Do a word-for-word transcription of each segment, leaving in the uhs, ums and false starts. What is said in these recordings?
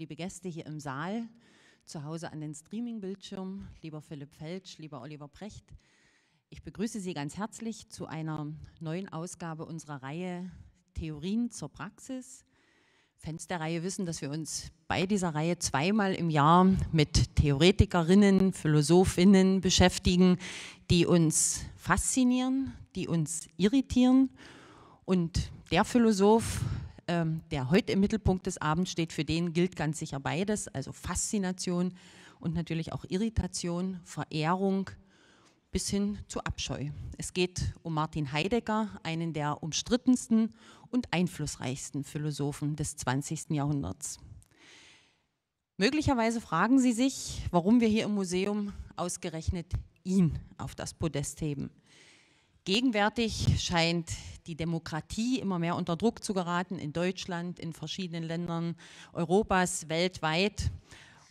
liebe Gäste hier im Saal, zu Hause an den Streaming-Bildschirmen, lieber Philipp Felsch, lieber Oliver Precht. Ich begrüße Sie ganz herzlich zu einer neuen Ausgabe unserer Reihe Theorien zur Praxis. Fans der Reihe wissen, dass wir uns bei dieser Reihe zweimal im Jahr mit Theoretikerinnen, Philosophinnen beschäftigen, die uns faszinieren, die uns irritieren. Und der Philosoph, der heute im Mittelpunkt des Abends steht, für den gilt ganz sicher beides, also Faszination und natürlich auch Irritation, Verehrung bis hin zu Abscheu. Es geht um Martin Heidegger, einen der umstrittensten und einflussreichsten Philosophen des zwanzigsten Jahrhunderts. Möglicherweise fragen Sie sich, warum wir hier im Museum ausgerechnet ihn auf das Podest heben. Gegenwärtig scheint die Demokratie immer mehr unter Druck zu geraten, in Deutschland, in verschiedenen Ländern Europas, weltweit.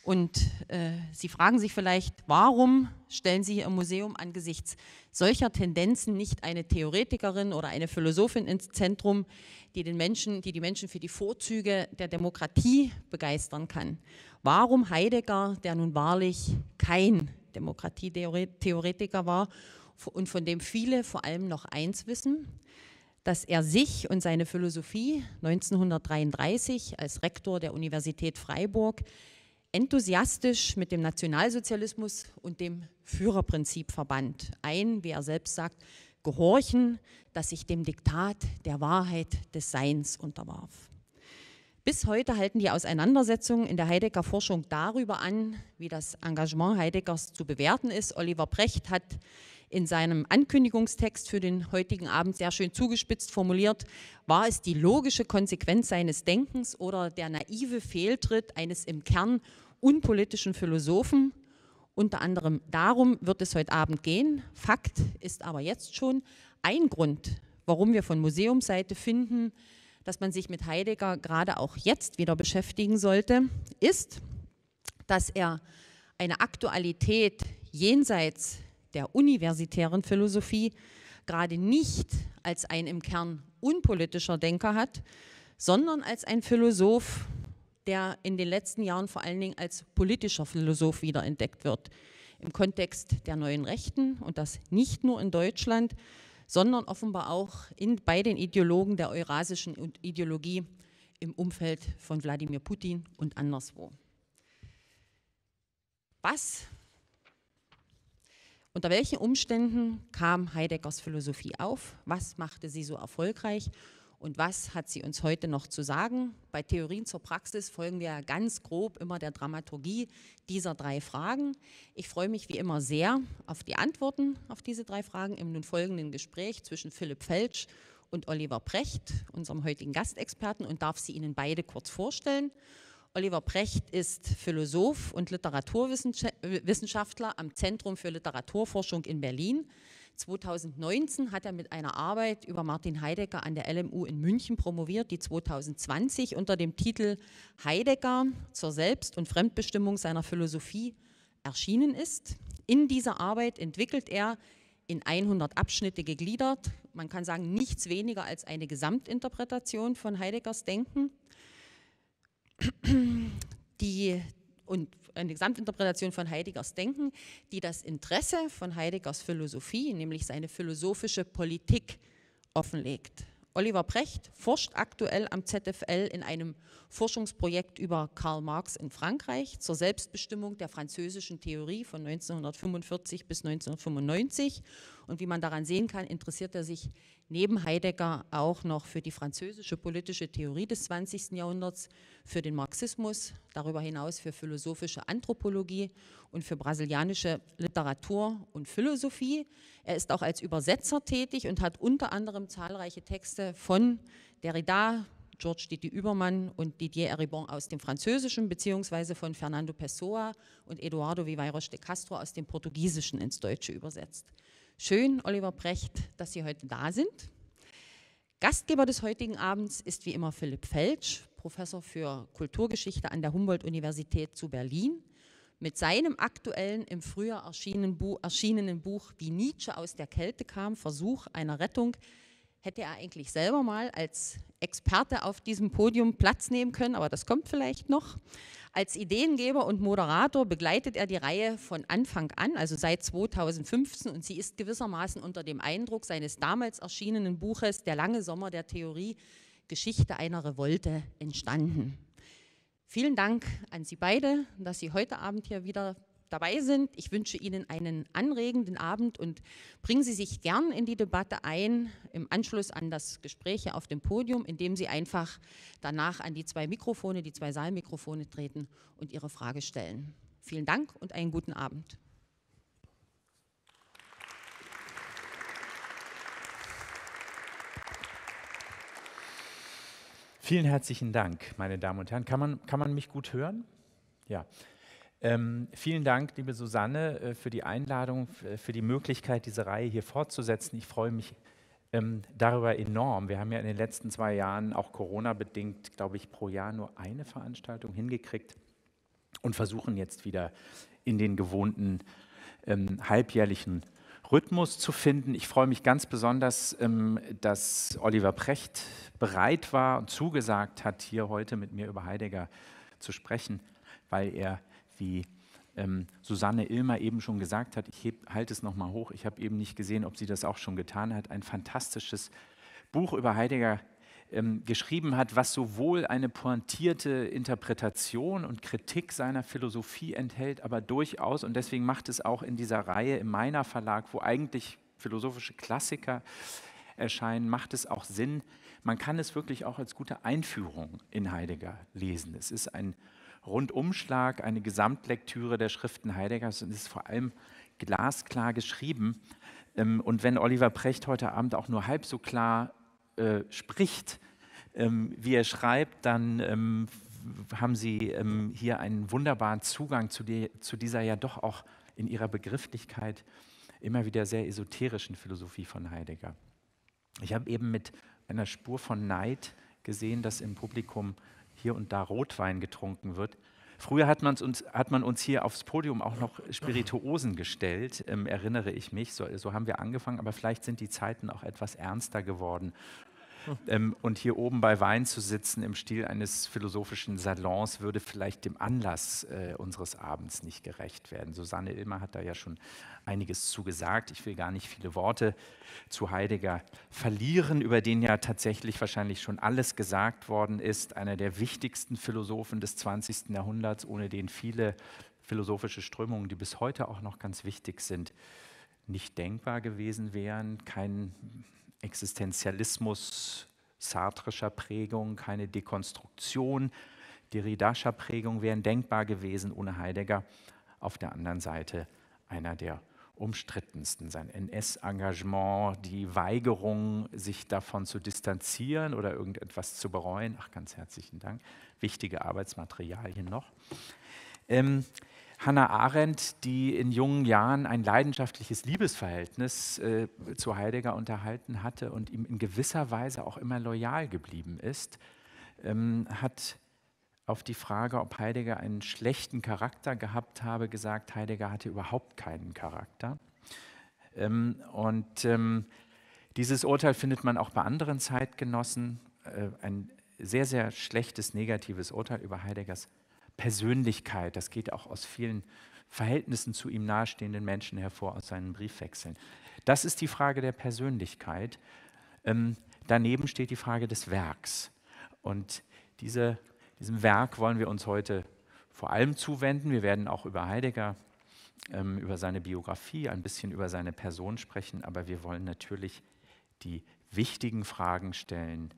Und äh, Sie fragen sich vielleicht, warum stellen Sie hier im Museum angesichts solcher Tendenzen nicht eine Theoretikerin oder eine Philosophin ins Zentrum, die den Menschen, die die Menschen für die Vorzüge der Demokratie begeistern kann? Warum Heidegger, der nun wahrlich kein Demokratietheoretiker war und von dem viele vor allem noch eins wissen, dass er sich und seine Philosophie neunzehnhundertdreiunddreißig als Rektor der Universität Freiburg enthusiastisch mit dem Nationalsozialismus und dem Führerprinzip verband. Ein, wie er selbst sagt, Gehorchen, das sich dem Diktat der Wahrheit des Seins unterwarf. Bis heute halten die Auseinandersetzungen in der Heidegger-Forschung darüber an, wie das Engagement Heideggers zu bewerten ist. Oliver Precht hat in seinem Ankündigungstext für den heutigen Abend sehr schön zugespitzt formuliert: War es die logische Konsequenz seines Denkens oder der naive Fehltritt eines im Kern unpolitischen Philosophen? Unter anderem darum wird es heute Abend gehen. Fakt ist aber jetzt schon ein Grund, warum wir von Museumsseite finden, dass man sich mit Heidegger gerade auch jetzt wieder beschäftigen sollte, ist, dass er eine Aktualität jenseits der universitären Philosophie gerade nicht als ein im Kern unpolitischer Denker hat, sondern als ein Philosoph, der in den letzten Jahren vor allen Dingen als politischer Philosoph wiederentdeckt wird. Im Kontext der neuen Rechten, und das nicht nur in Deutschland, sondern offenbar auch in, bei den Ideologen der eurasischen Ideologie im Umfeld von Wladimir Putin und anderswo. Was Unter welchen Umständen kam Heideggers Philosophie auf? Was machte sie so erfolgreich? Und was hat sie uns heute noch zu sagen? Bei Theorien zur Praxis folgen wir ganz grob immer der Dramaturgie dieser drei Fragen. Ich freue mich wie immer sehr auf die Antworten auf diese drei Fragen im nun folgenden Gespräch zwischen Philipp Felsch und Oliver Precht, unserem heutigen Gastexperten, und darf sie Ihnen beide kurz vorstellen. Oliver Precht ist Philosoph und Literaturwissenschaftler am Zentrum für Literaturforschung in Berlin. zweitausendneunzehn hat er mit einer Arbeit über Martin Heidegger an der L M U in München promoviert, die zweitausendzwanzig unter dem Titel Heidegger zur Selbst- und Fremdbestimmung seiner Philosophie erschienen ist. In dieser Arbeit entwickelt er in hundert Abschnitte gegliedert, man kann sagen, nichts weniger als eine Gesamtinterpretation von Heideggers Denken. Die, und eine Gesamtinterpretation von Heideggers Denken, die das Interesse von Heideggers Philosophie, nämlich seine philosophische Politik, offenlegt. Oliver Precht forscht aktuell am Z F L in einem Forschungsprojekt über Karl Marx in Frankreich zur Selbstbestimmung der französischen Theorie von neunzehnhundertfünfundvierzig bis neunzehnhundertfünfundneunzig. Und wie man daran sehen kann, interessiert er sich neben Heidegger auch noch für die französische politische Theorie des zwanzigsten Jahrhunderts, für den Marxismus, darüber hinaus für philosophische Anthropologie und für brasilianische Literatur und Philosophie. Er ist auch als Übersetzer tätig und hat unter anderem zahlreiche Texte von Derrida, Georges Didier Übermann und Didier Eribon aus dem Französischen, beziehungsweise von Fernando Pessoa und Eduardo Viveiros de Castro aus dem Portugiesischen ins Deutsche übersetzt. Schön, Oliver Precht, dass Sie heute da sind. Gastgeber des heutigen Abends ist wie immer Philipp Felsch, Professor für Kulturgeschichte an der Humboldt-Universität zu Berlin. Mit seinem aktuellen, im Frühjahr erschienenen Buch, erschienenen Buch Wie Nietzsche aus der Kälte kam, Versuch einer Rettung hätte er eigentlich selber mal als Experte auf diesem Podium Platz nehmen können, aber das kommt vielleicht noch. Als Ideengeber und Moderator begleitet er die Reihe von Anfang an, also seit zweitausendfünfzehn, und sie ist gewissermaßen unter dem Eindruck seines damals erschienenen Buches Der lange Sommer der Theorie, Geschichte einer Revolte entstanden. Vielen Dank an Sie beide, dass Sie heute Abend hier wieder dabei sind. Ich wünsche Ihnen einen anregenden Abend und bringen Sie sich gern in die Debatte ein, im Anschluss an das Gespräch hier auf dem Podium, indem Sie einfach danach an die zwei Mikrofone, die zwei Saalmikrofone treten und Ihre Frage stellen. Vielen Dank und einen guten Abend. Vielen herzlichen Dank, meine Damen und Herren. Kann man, kann man mich gut hören? Ja. Ähm, vielen Dank, liebe Susanne, für die Einladung, für die Möglichkeit, diese Reihe hier fortzusetzen. Ich freue mich ähm, darüber enorm. Wir haben ja in den letzten zwei Jahren, auch Corona-bedingt, glaube ich, pro Jahr nur eine Veranstaltung hingekriegt und versuchen jetzt wieder in den gewohnten ähm, halbjährlichen Rhythmus zu finden. Ich freue mich ganz besonders, ähm, dass Oliver Precht bereit war und zugesagt hat, hier heute mit mir über Heidegger zu sprechen, weil er, wie ähm, Susanne Illmer eben schon gesagt hat, ich heb, halte es nochmal hoch, ich habe eben nicht gesehen, ob sie das auch schon getan hat, ein fantastisches Buch über Heidegger ähm, geschrieben hat, was sowohl eine pointierte Interpretation und Kritik seiner Philosophie enthält, aber durchaus, und deswegen macht es auch in dieser Reihe im Meiner Verlag, wo eigentlich philosophische Klassiker erscheinen, macht es auch Sinn. Man kann es wirklich auch als gute Einführung in Heidegger lesen. Es ist ein Rundumschlag, eine Gesamtlektüre der Schriften Heideggers, und es ist vor allem glasklar geschrieben. Und wenn Oliver Precht heute Abend auch nur halb so klar äh, spricht, ähm, wie er schreibt, dann ähm, haben Sie ähm, hier einen wunderbaren Zugang zu, die, zu dieser ja doch auch in ihrer Begrifflichkeit immer wieder sehr esoterischen Philosophie von Heidegger. Ich habe eben mit einer Spur von Neid gesehen, dass im Publikum hier und da Rotwein getrunken wird. Früher hat, man's uns, hat man uns hier aufs Podium auch noch Spirituosen gestellt, ähm, erinnere ich mich. So, so haben wir angefangen, aber vielleicht sind die Zeiten auch etwas ernster geworden. Ähm, und hier oben bei Wein zu sitzen im Stil eines philosophischen Salons würde vielleicht dem Anlass äh, unseres Abends nicht gerecht werden. Susanne Illmer hat da ja schon einiges zugesagt. Ich will gar nicht viele Worte zu Heidegger verlieren, über den ja tatsächlich wahrscheinlich schon alles gesagt worden ist. Einer der wichtigsten Philosophen des zwanzigsten Jahrhunderts, ohne den viele philosophische Strömungen, die bis heute auch noch ganz wichtig sind, nicht denkbar gewesen wären. Kein Existenzialismus sartrischer Prägung, keine Dekonstruktion derridascher Prägung wären denkbar gewesen ohne Heidegger. Auf der anderen Seite einer der umstrittensten. Sein N S-Engagement, die Weigerung, sich davon zu distanzieren oder irgendetwas zu bereuen. Ach, ganz herzlichen Dank. Wichtige Arbeitsmaterialien noch. Ähm, Hannah Arendt, die in jungen Jahren ein leidenschaftliches Liebesverhältnis äh, zu Heidegger unterhalten hatte und ihm in gewisser Weise auch immer loyal geblieben ist, ähm, hat auf die Frage, ob Heidegger einen schlechten Charakter gehabt habe, gesagt, Heidegger hatte überhaupt keinen Charakter. Ähm, und ähm, dieses Urteil findet man auch bei anderen Zeitgenossen, äh, ein sehr, sehr schlechtes, negatives Urteil über Heideggers Persönlichkeit, das geht auch aus vielen Verhältnissen zu ihm nahestehenden Menschen hervor, aus seinen Briefwechseln. Das ist die Frage der Persönlichkeit. Ähm, daneben steht die Frage des Werks. Und diese, diesem Werk wollen wir uns heute vor allem zuwenden. Wir werden auch über Heidegger, ähm, über seine Biografie, ein bisschen über seine Person sprechen, aber wir wollen natürlich die wichtigen Fragen stellen.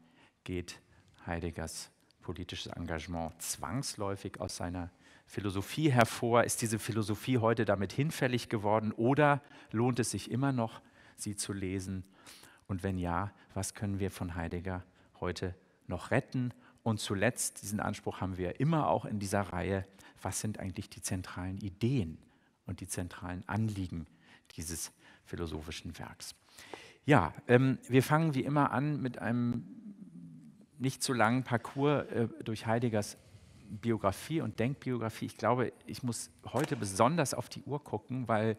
Geht Heideggers politisches Engagement zwangsläufig aus seiner Philosophie hervor? Ist diese Philosophie heute damit hinfällig geworden oder lohnt es sich immer noch, sie zu lesen? Und wenn ja, was können wir von Heidegger heute noch retten? Und zuletzt, diesen Anspruch haben wir immer auch in dieser Reihe, was sind eigentlich die zentralen Ideen und die zentralen Anliegen dieses philosophischen Werks? Ja, ähm, wir fangen wie immer an mit einem nicht so langen Parcours äh, durch Heideggers Biografie und Denkbiografie. Ich glaube, ich muss heute besonders auf die Uhr gucken, weil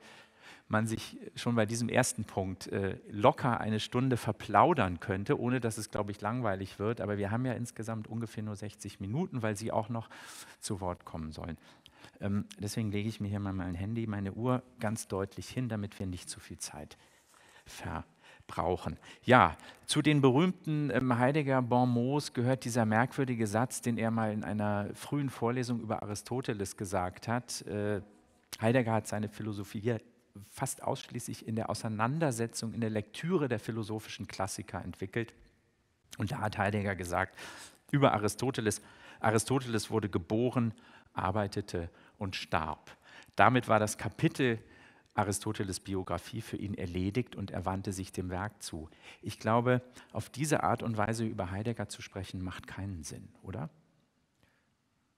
man sich schon bei diesem ersten Punkt äh, locker eine Stunde verplaudern könnte, ohne dass es, glaube ich, langweilig wird. Aber wir haben ja insgesamt ungefähr nur sechzig Minuten, weil Sie auch noch zu Wort kommen sollen. Ähm, deswegen lege ich mir hier mal mein Handy, meine Uhr ganz deutlich hin, damit wir nicht zu viel Zeit verbrauchen. Ja, zu den berühmten ähm, Heidegger-Bonmots gehört dieser merkwürdige Satz, den er mal in einer frühen Vorlesung über Aristoteles gesagt hat. Äh, Heidegger hat seine Philosophie hier fast ausschließlich in der Auseinandersetzung, in der Lektüre der philosophischen Klassiker entwickelt. Und da hat Heidegger gesagt, über Aristoteles, Aristoteles wurde geboren, arbeitete und starb. Damit war das Kapitel Aristoteles Biografie für ihn erledigt und er wandte sich dem Werk zu. Ich glaube, auf diese Art und Weise über Heidegger zu sprechen, macht keinen Sinn, oder?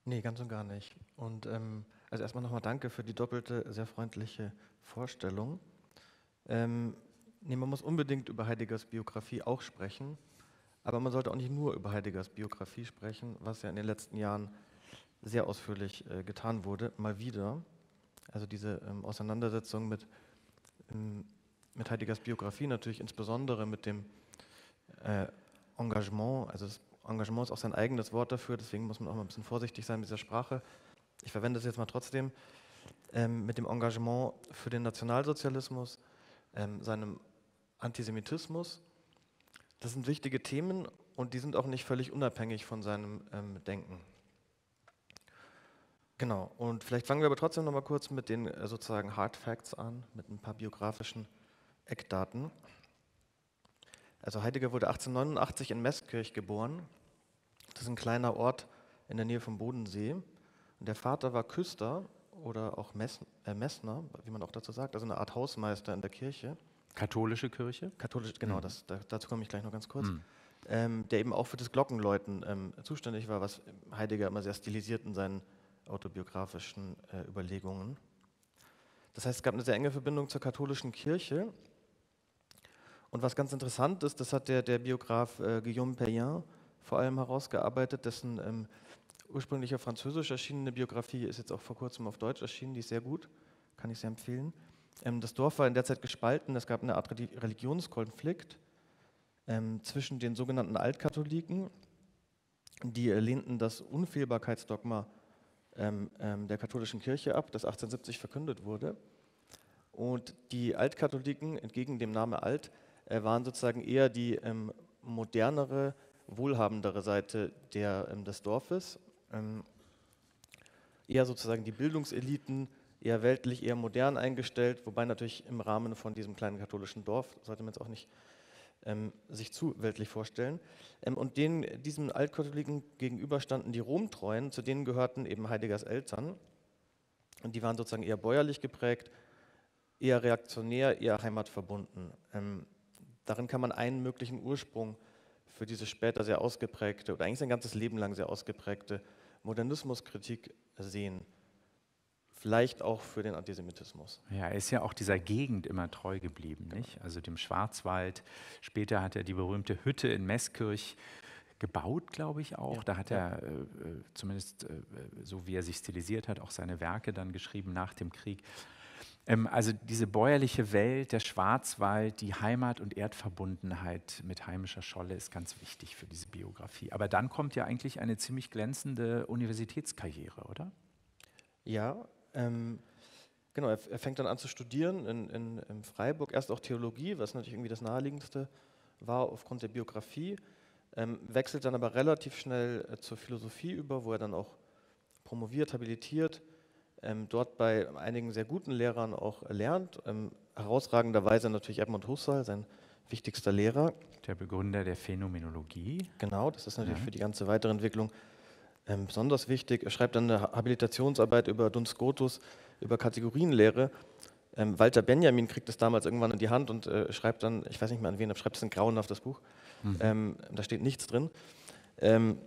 Nee, ganz und gar nicht. Und ähm, also erstmal nochmal danke für die doppelte, sehr freundliche Vorstellung. Ähm, nee, man muss unbedingt über Heideggers Biografie auch sprechen, aber man sollte auch nicht nur über Heideggers Biografie sprechen, was ja in den letzten Jahren sehr ausführlich äh, getan wurde, mal wieder. Also diese ähm, Auseinandersetzung mit, ähm, mit Heideggers Biografie, natürlich insbesondere mit dem äh, Engagement, also das Engagement ist auch sein eigenes Wort dafür, deswegen muss man auch mal ein bisschen vorsichtig sein mit dieser Sprache. Ich verwende es jetzt mal trotzdem, ähm, mit dem Engagement für den Nationalsozialismus, ähm, seinem Antisemitismus. Das sind wichtige Themen und die sind auch nicht völlig unabhängig von seinem ähm, Denken. Genau, und vielleicht fangen wir aber trotzdem noch mal kurz mit den äh, sozusagen Hard Facts an, mit ein paar biografischen Eckdaten. Also Heidegger wurde achtzehnhundertneunundachtzig in Messkirch geboren. Das ist ein kleiner Ort in der Nähe vom Bodensee. Und der Vater war Küster oder auch Mess, äh, Messner, wie man auch dazu sagt, also eine Art Hausmeister in der Kirche. Katholische Kirche? Katholisch, genau, mhm. das, da, dazu komme ich gleich noch ganz kurz. Mhm. Ähm, der eben auch für das Glockenläuten ähm, zuständig war, was Heidegger immer sehr stilisiert in seinen autobiografischen äh, Überlegungen. Das heißt, es gab eine sehr enge Verbindung zur katholischen Kirche. Und was ganz interessant ist, das hat der, der Biograf äh, Guillaume Payen vor allem herausgearbeitet, dessen ähm, ursprünglich auf Französisch erschienene Biografie ist jetzt auch vor kurzem auf Deutsch erschienen, die ist sehr gut, kann ich sehr empfehlen. Ähm, das Dorf war in der Zeit gespalten, es gab eine Art Religionskonflikt ähm, zwischen den sogenannten Altkatholiken, die äh, lehnten das Unfehlbarkeitsdogma Ähm, der katholischen Kirche ab, das achtzehnhundertsiebzig verkündet wurde. Und die Altkatholiken, entgegen dem Namen Alt, äh, waren sozusagen eher die ähm, modernere, wohlhabendere Seite der, ähm, des Dorfes. Ähm, eher sozusagen die Bildungseliten, eher weltlich, eher modern eingestellt, wobei natürlich im Rahmen von diesem kleinen katholischen Dorf, sollte man es auch nicht ähm, sich zu weltlich vorstellen. Ähm, und denen, diesen Altkatholiken gegenüber standen die Romtreuen, zu denen gehörten eben Heideggers Eltern. Und die waren sozusagen eher bäuerlich geprägt, eher reaktionär, eher heimatverbunden. Ähm, darin kann man einen möglichen Ursprung für diese später sehr ausgeprägte, oder eigentlich sein ganzes Leben lang sehr ausgeprägte Modernismuskritik sehen. Vielleicht auch für den Antisemitismus. Ja, er ist ja auch dieser Gegend immer treu geblieben, nicht? Also dem Schwarzwald. Später hat er die berühmte Hütte in Messkirch gebaut, glaube ich auch. Ja, da hat er, äh, zumindest äh, so wie er sich stilisiert hat, auch seine Werke dann geschrieben nach dem Krieg. Ähm, also diese bäuerliche Welt, der Schwarzwald, die Heimat und Erdverbundenheit mit heimischer Scholle ist ganz wichtig für diese Biografie. Aber dann kommt ja eigentlich eine ziemlich glänzende Universitätskarriere, oder? Ja, Ähm, genau, er, er fängt dann an zu studieren in, in, in Freiburg, erst auch Theologie, was natürlich irgendwie das Naheliegendste war aufgrund der Biografie, ähm, wechselt dann aber relativ schnell äh, zur Philosophie über, wo er dann auch promoviert, habilitiert, ähm, dort bei einigen sehr guten Lehrern auch lernt, ähm, herausragenderweise natürlich Edmund Husserl, sein wichtigster Lehrer. Der Begründer der Phänomenologie. Genau, das ist natürlich ja. für die ganze weitere Entwicklung Ähm, besonders wichtig. Er schreibt dann eine Habilitationsarbeit über Duns Scotus, über Kategorienlehre. Ähm, Walter Benjamin kriegt das damals irgendwann in die Hand und äh, schreibt dann, ich weiß nicht mehr an wen, aber schreibt es ein grauenhaftes Buch. Mhm. Ähm, da steht nichts drin. Ähm,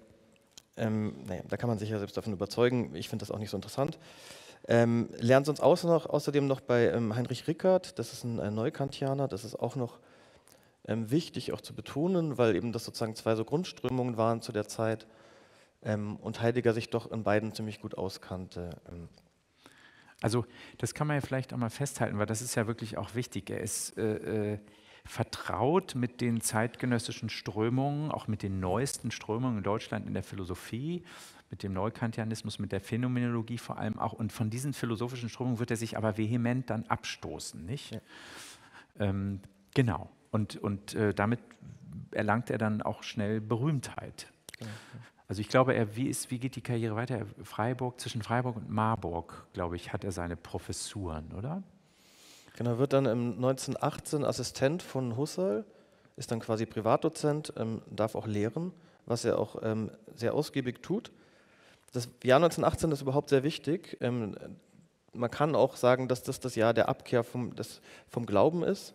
ähm, naja, da kann man sich ja selbst davon überzeugen. Ich finde das auch nicht so interessant. Ähm, lernt sonst außer noch, außerdem noch bei ähm, Heinrich Rickard, das ist ein äh, Neukantianer, das ist auch noch ähm, wichtig auch zu betonen, weil eben das sozusagen zwei so Grundströmungen waren zu der Zeit. Ähm, und Heidegger sich doch in beiden ziemlich gut auskannte. Ähm. Also das kann man ja vielleicht auch mal festhalten, weil das ist ja wirklich auch wichtig. Er ist äh, äh, vertraut mit den zeitgenössischen Strömungen, auch mit den neuesten Strömungen in Deutschland in der Philosophie, mit dem Neukantianismus, mit der Phänomenologie vor allem auch. Und von diesen philosophischen Strömungen wird er sich aber vehement dann abstoßen, nicht? Ja. Ähm, genau. Und, und äh, damit erlangt er dann auch schnell Berühmtheit. Ja, ja. Also ich glaube, er, wie, ist, wie geht die Karriere weiter? Freiburg, zwischen Freiburg und Marburg, glaube ich, hat er seine Professuren, oder? Genau, er wird dann neunzehnhundertachtzehn Assistent von Husserl, ist dann quasi Privatdozent, ähm, darf auch lehren, was er auch ähm, sehr ausgiebig tut. Das Jahr neunzehnhundertachtzehn ist überhaupt sehr wichtig. Ähm, man kann auch sagen, dass das das Jahr der Abkehr vom, das, vom Glauben ist,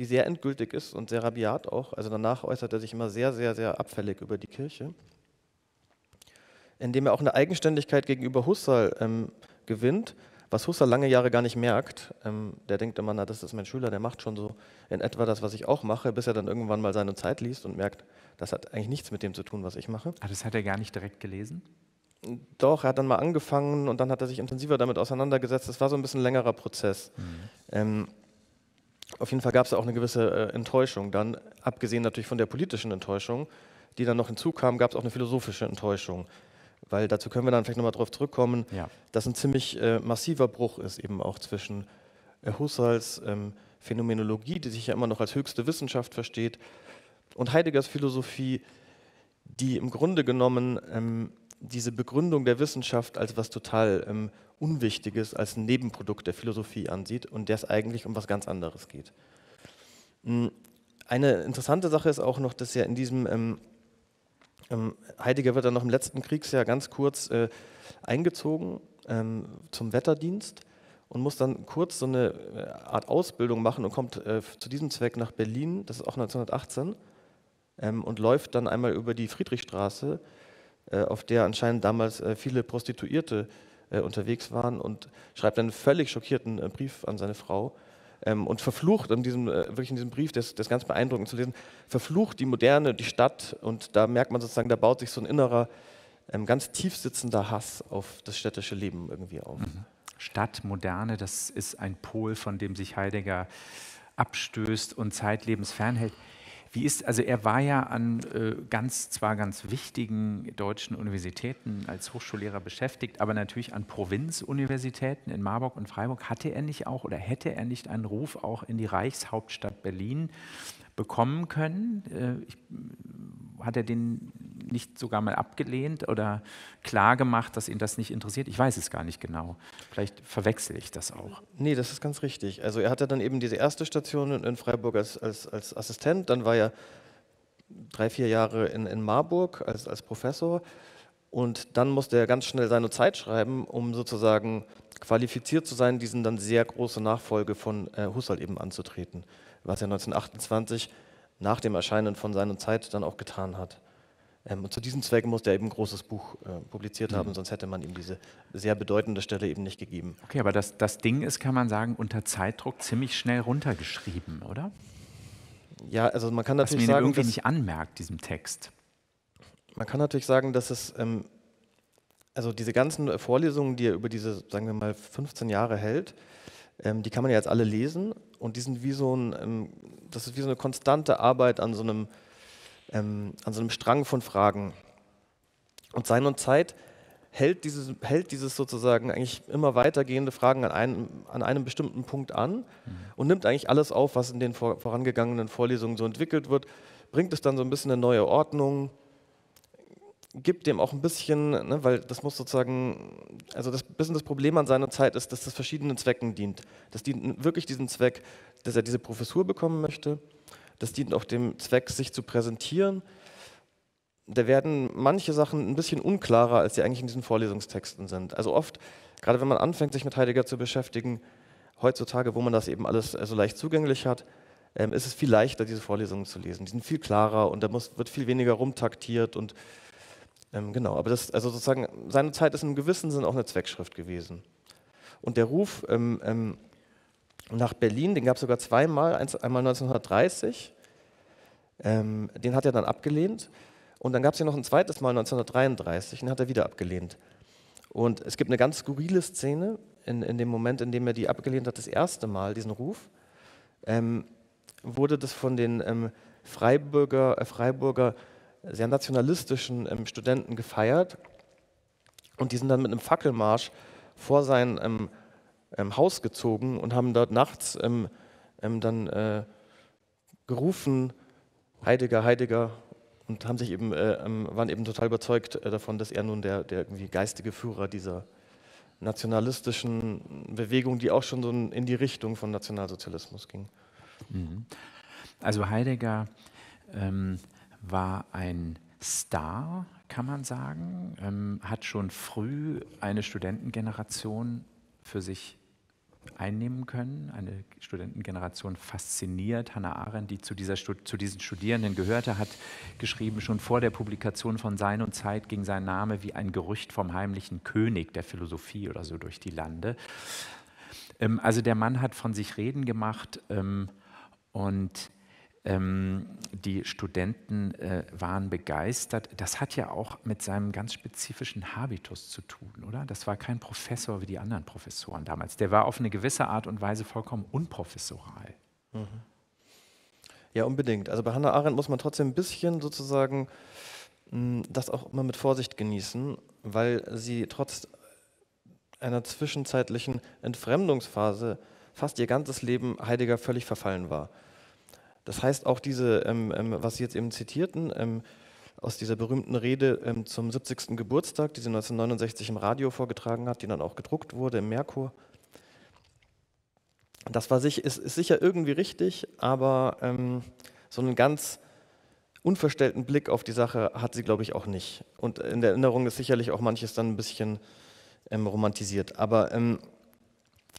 die sehr endgültig ist und sehr rabiat auch. Also danach äußert er sich immer sehr, sehr, sehr abfällig über die Kirche, indem er auch eine Eigenständigkeit gegenüber Husserl ähm, gewinnt, was Husserl lange Jahre gar nicht merkt. Ähm, der denkt immer, na, das ist mein Schüler, der macht schon so in etwa das, was ich auch mache, bis er dann irgendwann mal Sein und Zeit liest und merkt, das hat eigentlich nichts mit dem zu tun, was ich mache. Ah, das hat er gar nicht direkt gelesen? Doch, er hat dann mal angefangen und dann hat er sich intensiver damit auseinandergesetzt. Das war so ein bisschen ein längerer Prozess. Mhm. Ähm, auf jeden Fall gab es auch eine gewisse äh, Enttäuschung dann, abgesehen natürlich von der politischen Enttäuschung, die dann noch hinzukam, gab es auch eine philosophische Enttäuschung. Weil dazu können wir dann vielleicht nochmal drauf zurückkommen, ja, dass ein ziemlich äh, massiver Bruch ist eben auch zwischen äh, Husserls ähm, Phänomenologie, die sich ja immer noch als höchste Wissenschaft versteht, und Heideggers Philosophie, die im Grunde genommen ähm, diese Begründung der Wissenschaft als was total ähm, Unwichtiges, als ein Nebenprodukt der Philosophie ansieht und der es eigentlich um was ganz anderes geht. Ähm, eine interessante Sache ist auch noch, dass ja in diesem... Ähm, Heidegger wird dann noch im letzten Kriegsjahr ganz kurz äh, eingezogen ähm, zum Wetterdienst und muss dann kurz so eine Art Ausbildung machen und kommt äh, zu diesem Zweck nach Berlin, das ist auch neunzehnhundertachtzehn, ähm, und läuft dann einmal über die Friedrichstraße, äh, auf der anscheinend damals äh, viele Prostituierte äh, unterwegs waren, und schreibt einen völlig schockierten äh, Brief an seine Frau, Ähm, und verflucht, in diesem, äh, wirklich in diesem Brief, das ist ganz beeindruckend zu lesen, verflucht die Moderne, die Stadt, und da merkt man sozusagen, da baut sich so ein innerer, ähm, ganz tief sitzender Hass auf das städtische Leben irgendwie auf. Stadt, Moderne, das ist ein Pol, von dem sich Heidegger abstößt und zeitlebens fernhält. Wie ist, also er war ja an äh, ganz, zwar ganz wichtigen deutschen Universitäten als Hochschullehrer beschäftigt, aber natürlich an Provinzuniversitäten in Marburg und Freiburg. Hatte er nicht auch oder hätte er nicht einen Ruf auch in die Reichshauptstadt Berlin bekommen können? Äh, ich, hat er den nicht sogar mal abgelehnt oder klar gemacht, dass ihn das nicht interessiert? Ich weiß es gar nicht genau. Vielleicht verwechsel ich das auch. Nee, das ist ganz richtig. Also er hatte dann eben diese erste Station in Freiburg als, als, als Assistent, dann war er drei, vier Jahre in, in Marburg als, als Professor, und dann musste er ganz schnell Sein und Zeit schreiben, um sozusagen qualifiziert zu sein, diesen dann sehr große Nachfolge von äh, Husserl eben anzutreten, was er neunzehnhundertachtundzwanzig nach dem Erscheinen von Sein und Zeit dann auch getan hat. Ähm, und zu diesem Zweck musste er eben ein großes Buch äh, publiziert mhm. haben, sonst hätte man ihm diese sehr bedeutende Stelle eben nicht gegeben. Okay, aber das, das Ding ist, kann man sagen, unter Zeitdruck ziemlich schnell runtergeschrieben, oder? Ja, also man kann natürlich sagen, was man irgendwie nicht anmerkt, diesem Text. Man kann natürlich sagen, dass es, ähm, also diese ganzen Vorlesungen, die er über diese, sagen wir mal, fünfzehn Jahre hält, ähm, die kann man ja jetzt alle lesen, und die sind wie so ein, ähm, das ist wie so eine konstante Arbeit an so einem, Ähm, an so einem Strang von Fragen. Und Sein und Zeit hält dieses, hält dieses sozusagen eigentlich immer weitergehende Fragen an einem, an einem bestimmten Punkt an mhm. und nimmt eigentlich alles auf, was in den vor, vorangegangenen Vorlesungen so entwickelt wird, bringt es dann so ein bisschen eine neue Ordnung, gibt dem auch ein bisschen, ne, weil das muss sozusagen, also das bisschen das Problem an Sein und Zeit ist, dass das verschiedenen Zwecken dient. Das dient wirklich diesem Zweck, dass er diese Professur bekommen möchte. Das dient auch dem Zweck, sich zu präsentieren. Da werden manche Sachen ein bisschen unklarer, als sie eigentlich in diesen Vorlesungstexten sind. Also oft, gerade wenn man anfängt, sich mit Heidegger zu beschäftigen, heutzutage, wo man das eben alles so leicht zugänglich hat, ähm, ist es viel leichter, diese Vorlesungen zu lesen. Die sind viel klarer und da muss, wird viel weniger rumtaktiert. Und, ähm, genau, aber das, also sozusagen, seine Zeit ist in einem gewissen Sinn auch eine Zweckschrift gewesen. Und der Ruf ähm, ähm, nach Berlin, den gab es sogar zweimal, einmal neunzehnhundertdreißig, ähm, den hat er dann abgelehnt, und dann gab es ja noch ein zweites Mal neunzehnhundertdreiunddreißig, den hat er wieder abgelehnt. Und es gibt eine ganz skurrile Szene, in, in dem Moment, in dem er die abgelehnt hat, das erste Mal, diesen Ruf, ähm, wurde das von den ähm, Freiburger, äh, Freiburger sehr nationalistischen ähm, Studenten gefeiert. Und die sind dann mit einem Fackelmarsch vor sein ähm, ähm, Haus gezogen und haben dort nachts ähm, ähm, dann äh, gerufen, Heidegger, Heidegger, und haben sich eben, äh, waren eben total überzeugt äh, davon, dass er nun der, der irgendwie geistige Führer dieser nationalistischen Bewegung, die auch schon so in die Richtung von Nationalsozialismus ging. Also Heidegger ähm, war ein Star, kann man sagen, ähm, hat schon früh eine Studentengeneration für sich einnehmen können, eine Studentengeneration fasziniert. Hannah Arendt, die zu, dieser, zu diesen Studierenden gehörte, hat geschrieben, schon vor der Publikation von Sein und Zeit ging sein Name wie ein Gerücht vom heimlichen König der Philosophie oder so durch die Lande. Ähm, also der Mann hat von sich reden gemacht, ähm, und ähm, die Studenten äh, waren begeistert. Das hat ja auch mit seinem ganz spezifischen Habitus zu tun, oder? Das war kein Professor wie die anderen Professoren damals. Der war auf eine gewisse Art und Weise vollkommen unprofessoral. Mhm. Ja, unbedingt. Also bei Hannah Arendt muss man trotzdem ein bisschen sozusagen mh, das auch immer mit Vorsicht genießen, weil sie trotz einer zwischenzeitlichen Entfremdungsphase fast ihr ganzes Leben Heidegger völlig verfallen war. Das heißt, auch diese, ähm, ähm, was Sie jetzt eben zitierten, ähm, aus dieser berühmten Rede ähm, zum siebzigsten Geburtstag, die sie neunzehnhundertneunundsechzig im Radio vorgetragen hat, die dann auch gedruckt wurde im Merkur, das war sich, ist, ist sicher irgendwie richtig, aber ähm, so einen ganz unverstellten Blick auf die Sache hat sie, glaube ich, auch nicht. Und in der Erinnerung ist sicherlich auch manches dann ein bisschen ähm, romantisiert. Aber ähm,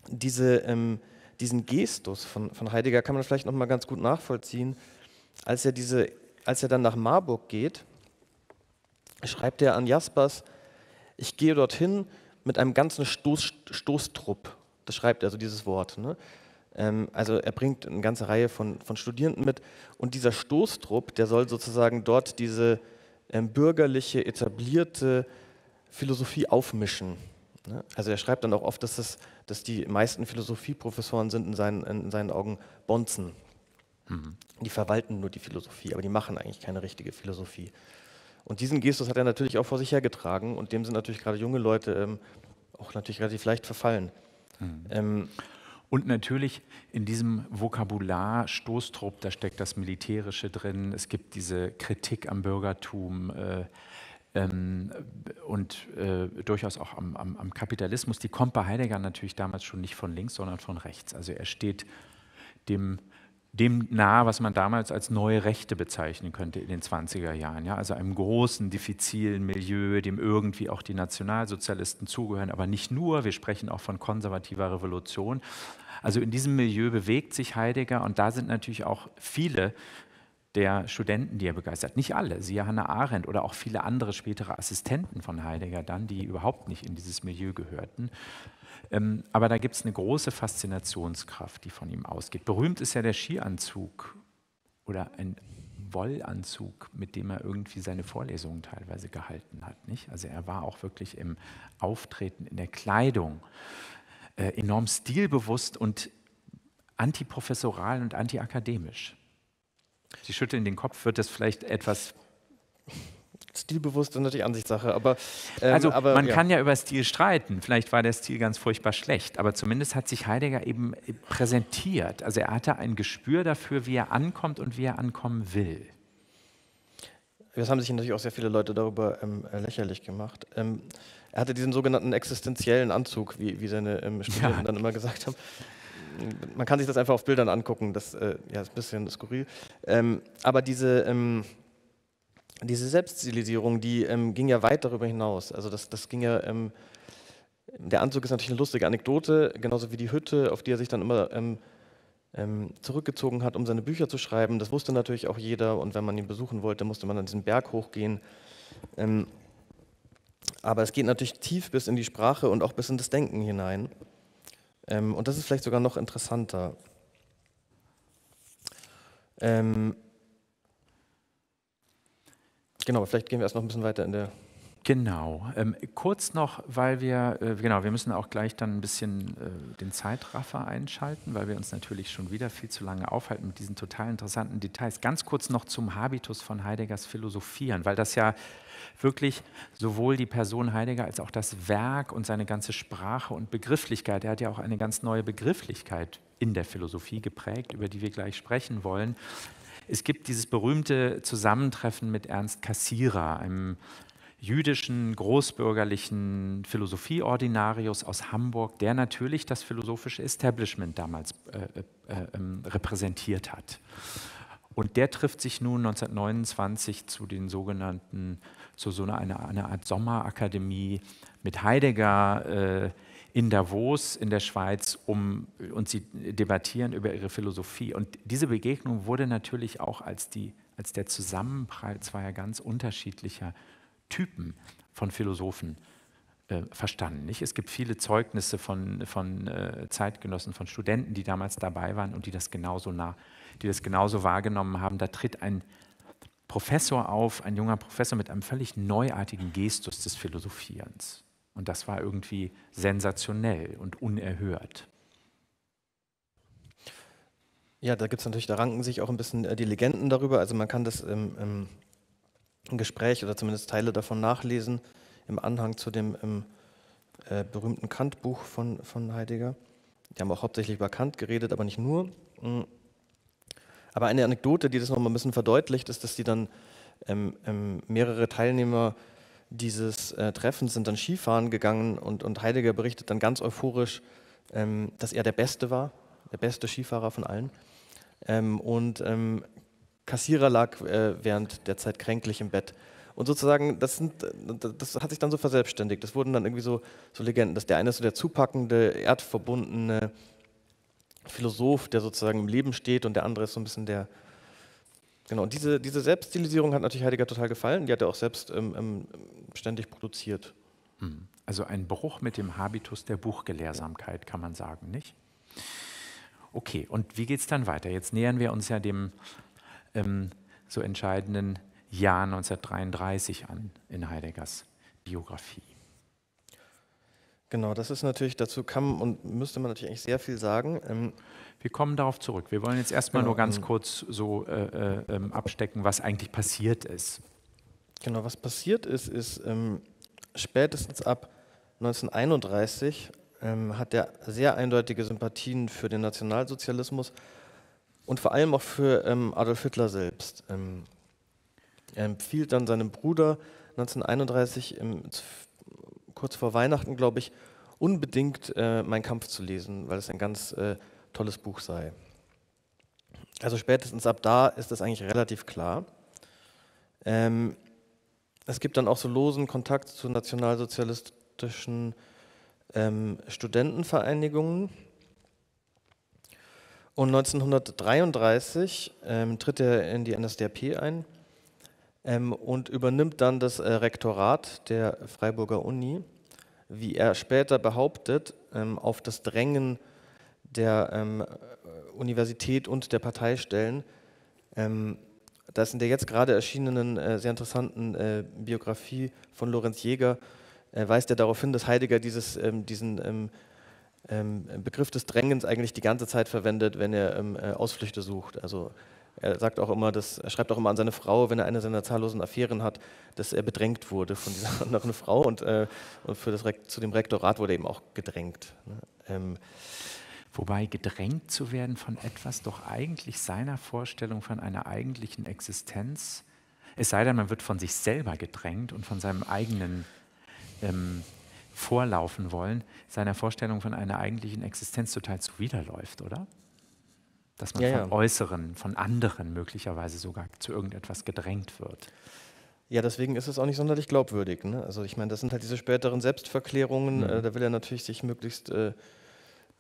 diese... Ähm, Diesen Gestus von, von Heidegger kann man vielleicht noch mal ganz gut nachvollziehen. Als er, diese, als er dann nach Marburg geht, schreibt er an Jaspers, ich gehe dorthin mit einem ganzen Stoß, Stoßtrupp. Das schreibt er, also dieses Wort. Ne? Ähm, also er bringt eine ganze Reihe von, von Studierenden mit. Und dieser Stoßtrupp, der soll sozusagen dort diese ähm, bürgerliche, etablierte Philosophie aufmischen. Also er schreibt dann auch oft, dass, es, dass die meisten Philosophieprofessoren sind in seinen, in seinen Augen Bonzen. Mhm. Die verwalten nur die Philosophie, aber die machen eigentlich keine richtige Philosophie. Und diesen Gestus hat er natürlich auch vor sich hergetragen, und dem sind natürlich gerade junge Leute ähm, auch natürlich relativ leicht verfallen. Mhm. Ähm, Und natürlich in diesem Vokabular Stoßtrupp, da steckt das Militärische drin, es gibt diese Kritik am Bürgertum, äh, Ähm, und äh, durchaus auch am, am, am Kapitalismus. Die kommt bei Heidegger natürlich damals schon nicht von links, sondern von rechts. Also er steht dem, dem nahe, was man damals als neue Rechte bezeichnen könnte in den zwanziger Jahren. Ja? Also einem großen, diffizilen Milieu, dem irgendwie auch die Nationalsozialisten zugehören, aber nicht nur, wir sprechen auch von konservativer Revolution. Also in diesem Milieu bewegt sich Heidegger, und da sind natürlich auch viele der Studenten, die er begeistert. Nicht alle, siehe Hannah Arendt oder auch viele andere spätere Assistenten von Heidegger dann, die überhaupt nicht in dieses Milieu gehörten. Ähm, aber da gibt es eine große Faszinationskraft, die von ihm ausgeht. Berühmt ist ja der Skianzug oder ein Wollanzug, mit dem er irgendwie seine Vorlesungen teilweise gehalten hat. Nicht? Also er war auch wirklich im Auftreten, in der Kleidung äh, enorm stilbewusst und antiprofessoral und antiakademisch. Sie schütteln den Kopf, wird das vielleicht etwas... Stilbewusst ist natürlich Ansichtssache, aber... Ähm, also aber, man ja. kann ja über Stil streiten, vielleicht war der Stil ganz furchtbar schlecht, aber zumindest hat sich Heidegger eben präsentiert. Also er hatte ein Gespür dafür, wie er ankommt und wie er ankommen will. Das haben sich natürlich auch sehr viele Leute darüber ähm, lächerlich gemacht. Ähm, er hatte diesen sogenannten existenziellen Anzug, wie, wie seine ähm, Studenten ja. dann immer gesagt haben. Man kann sich das einfach auf Bildern angucken, das äh, ja, ist ein bisschen skurril. Ähm, aber diese, ähm, diese Selbststilisierung, die ähm, ging ja weit darüber hinaus. Also das, das ging ja, ähm, der Anzug ist natürlich eine lustige Anekdote, genauso wie die Hütte, auf die er sich dann immer ähm, ähm, zurückgezogen hat, um seine Bücher zu schreiben. Das wusste natürlich auch jeder, und wenn man ihn besuchen wollte, musste man an diesen Berg hochgehen. Ähm, aber es geht natürlich tief bis in die Sprache und auch bis in das Denken hinein. Ähm, und das ist vielleicht sogar noch interessanter. Ähm, genau, vielleicht gehen wir erst noch ein bisschen weiter in der Genau. Ähm, kurz noch, weil wir, äh, genau, wir müssen auch gleich dann ein bisschen äh, den Zeitraffer einschalten, weil wir uns natürlich schon wieder viel zu lange aufhalten mit diesen total interessanten Details. Ganz kurz noch zum Habitus von Heideggers Philosophieren, weil das ja wirklich sowohl die Person Heidegger als auch das Werk und seine ganze Sprache und Begrifflichkeit, er hat ja auch eine ganz neue Begrifflichkeit in der Philosophie geprägt, über die wir gleich sprechen wollen. Es gibt dieses berühmte Zusammentreffen mit Ernst Cassirer, einem jüdischen, großbürgerlichen Philosophieordinarius aus Hamburg, der natürlich das philosophische Establishment damals äh, äh, äh, repräsentiert hat. Und der trifft sich nun neunzehnhundertneunundzwanzig zu den sogenannten, zu so einer, einer Art Sommerakademie mit Heidegger, äh, in Davos in der Schweiz, um, und sie debattieren über ihre Philosophie. Und diese Begegnung wurde natürlich auch als, die, als der Zusammenprall zweier ganz unterschiedlicher Typen von Philosophen äh, verstanden. Nicht? Es gibt viele Zeugnisse von, von äh, Zeitgenossen, von Studenten, die damals dabei waren und die das genauso, nah, die das genauso wahrgenommen haben. Da tritt ein Professor auf, ein junger Professor mit einem völlig neuartigen Gestus des Philosophierens. Und das war irgendwie sensationell und unerhört. Ja, da gibt es natürlich, da ranken sich auch ein bisschen die Legenden darüber. Also man kann das im, im Gespräch oder zumindest Teile davon nachlesen, im Anhang zu dem im, äh, berühmten Kant-Buch von, von Heidegger. Die haben auch hauptsächlich über Kant geredet, aber nicht nur. Aber eine Anekdote, die das noch mal ein bisschen verdeutlicht, ist, dass die dann ähm, ähm, mehrere Teilnehmer dieses äh, Treffens sind dann Skifahren gegangen und, und Heidegger berichtet dann ganz euphorisch, ähm, dass er der Beste war, der beste Skifahrer von allen. Ähm, und ähm, Cassirer lag äh, während der Zeit kränklich im Bett. Und sozusagen, das, sind, das hat sich dann so verselbstständigt. Das wurden dann irgendwie so, so Legenden, dass der eine so der zupackende, erdverbundene Philosoph, der sozusagen im Leben steht, und der andere ist so ein bisschen der... Genau, und diese, diese Selbststilisierung hat natürlich Heidegger total gefallen. Die hat er auch selbst ähm, ständig produziert. Also ein Bruch mit dem Habitus der Buchgelehrsamkeit, kann man sagen, nicht? Okay, und wie geht es dann weiter? Jetzt nähern wir uns ja dem ähm, so entscheidenden Jahr neunzehnhundertdreiunddreißig an in Heideggers Biografie. Genau, das ist natürlich, dazu kann und müsste man natürlich eigentlich sehr viel sagen. Ähm, Wir kommen darauf zurück. Wir wollen jetzt erstmal genau, nur ganz kurz so äh, ähm, abstecken, was eigentlich passiert ist. Genau, was passiert ist, ist ähm, spätestens ab neunzehnhunderteinunddreißig ähm, hat er sehr eindeutige Sympathien für den Nationalsozialismus und vor allem auch für ähm, Adolf Hitler selbst. Ähm, er empfiehlt dann seinem Bruder neunzehnhunderteinunddreißig, ähm, kurz vor Weihnachten, glaube ich, unbedingt äh, Mein Kampf zu lesen, weil es ein ganz... Äh, tolles Buch sei. Also spätestens ab da ist das eigentlich relativ klar. Ähm, es gibt dann auch so losen Kontakt zu nationalsozialistischen ähm, Studentenvereinigungen. Und neunzehnhundertdreiunddreißig ähm, tritt er in die N S D A P ein ähm, und übernimmt dann das äh, Rektorat der Freiburger Uni, wie er später behauptet, ähm, auf das Drängen der ähm, Universität und der Parteistellen. Ähm, da ist in der jetzt gerade erschienenen, äh, sehr interessanten äh, Biografie von Lorenz Jäger, äh, weist er darauf hin, dass Heidegger dieses, ähm, diesen ähm, ähm, Begriff des Drängens eigentlich die ganze Zeit verwendet, wenn er ähm, äh, Ausflüchte sucht. Also er sagt auch immer, dass, er schreibt auch immer an seine Frau, wenn er eine seiner zahllosen Affären hat, dass er bedrängt wurde von dieser anderen Frau, und, äh, und für das Rekt- zu dem Rektorat wurde er eben auch gedrängt. Ne? Ähm, Wobei gedrängt zu werden von etwas doch eigentlich seiner Vorstellung von einer eigentlichen Existenz, es sei denn, man wird von sich selber gedrängt und von seinem eigenen ähm, Vorlaufen wollen, seiner Vorstellung von einer eigentlichen Existenz total zuwiderläuft, oder? Dass man ja, von ja. Äußeren, von anderen möglicherweise sogar zu irgendetwas gedrängt wird. Ja, deswegen ist es auch nicht sonderlich glaubwürdig. Ne? Also ich meine, das sind halt diese späteren Selbstverklärungen, mhm. äh, da will er natürlich sich möglichst... Äh,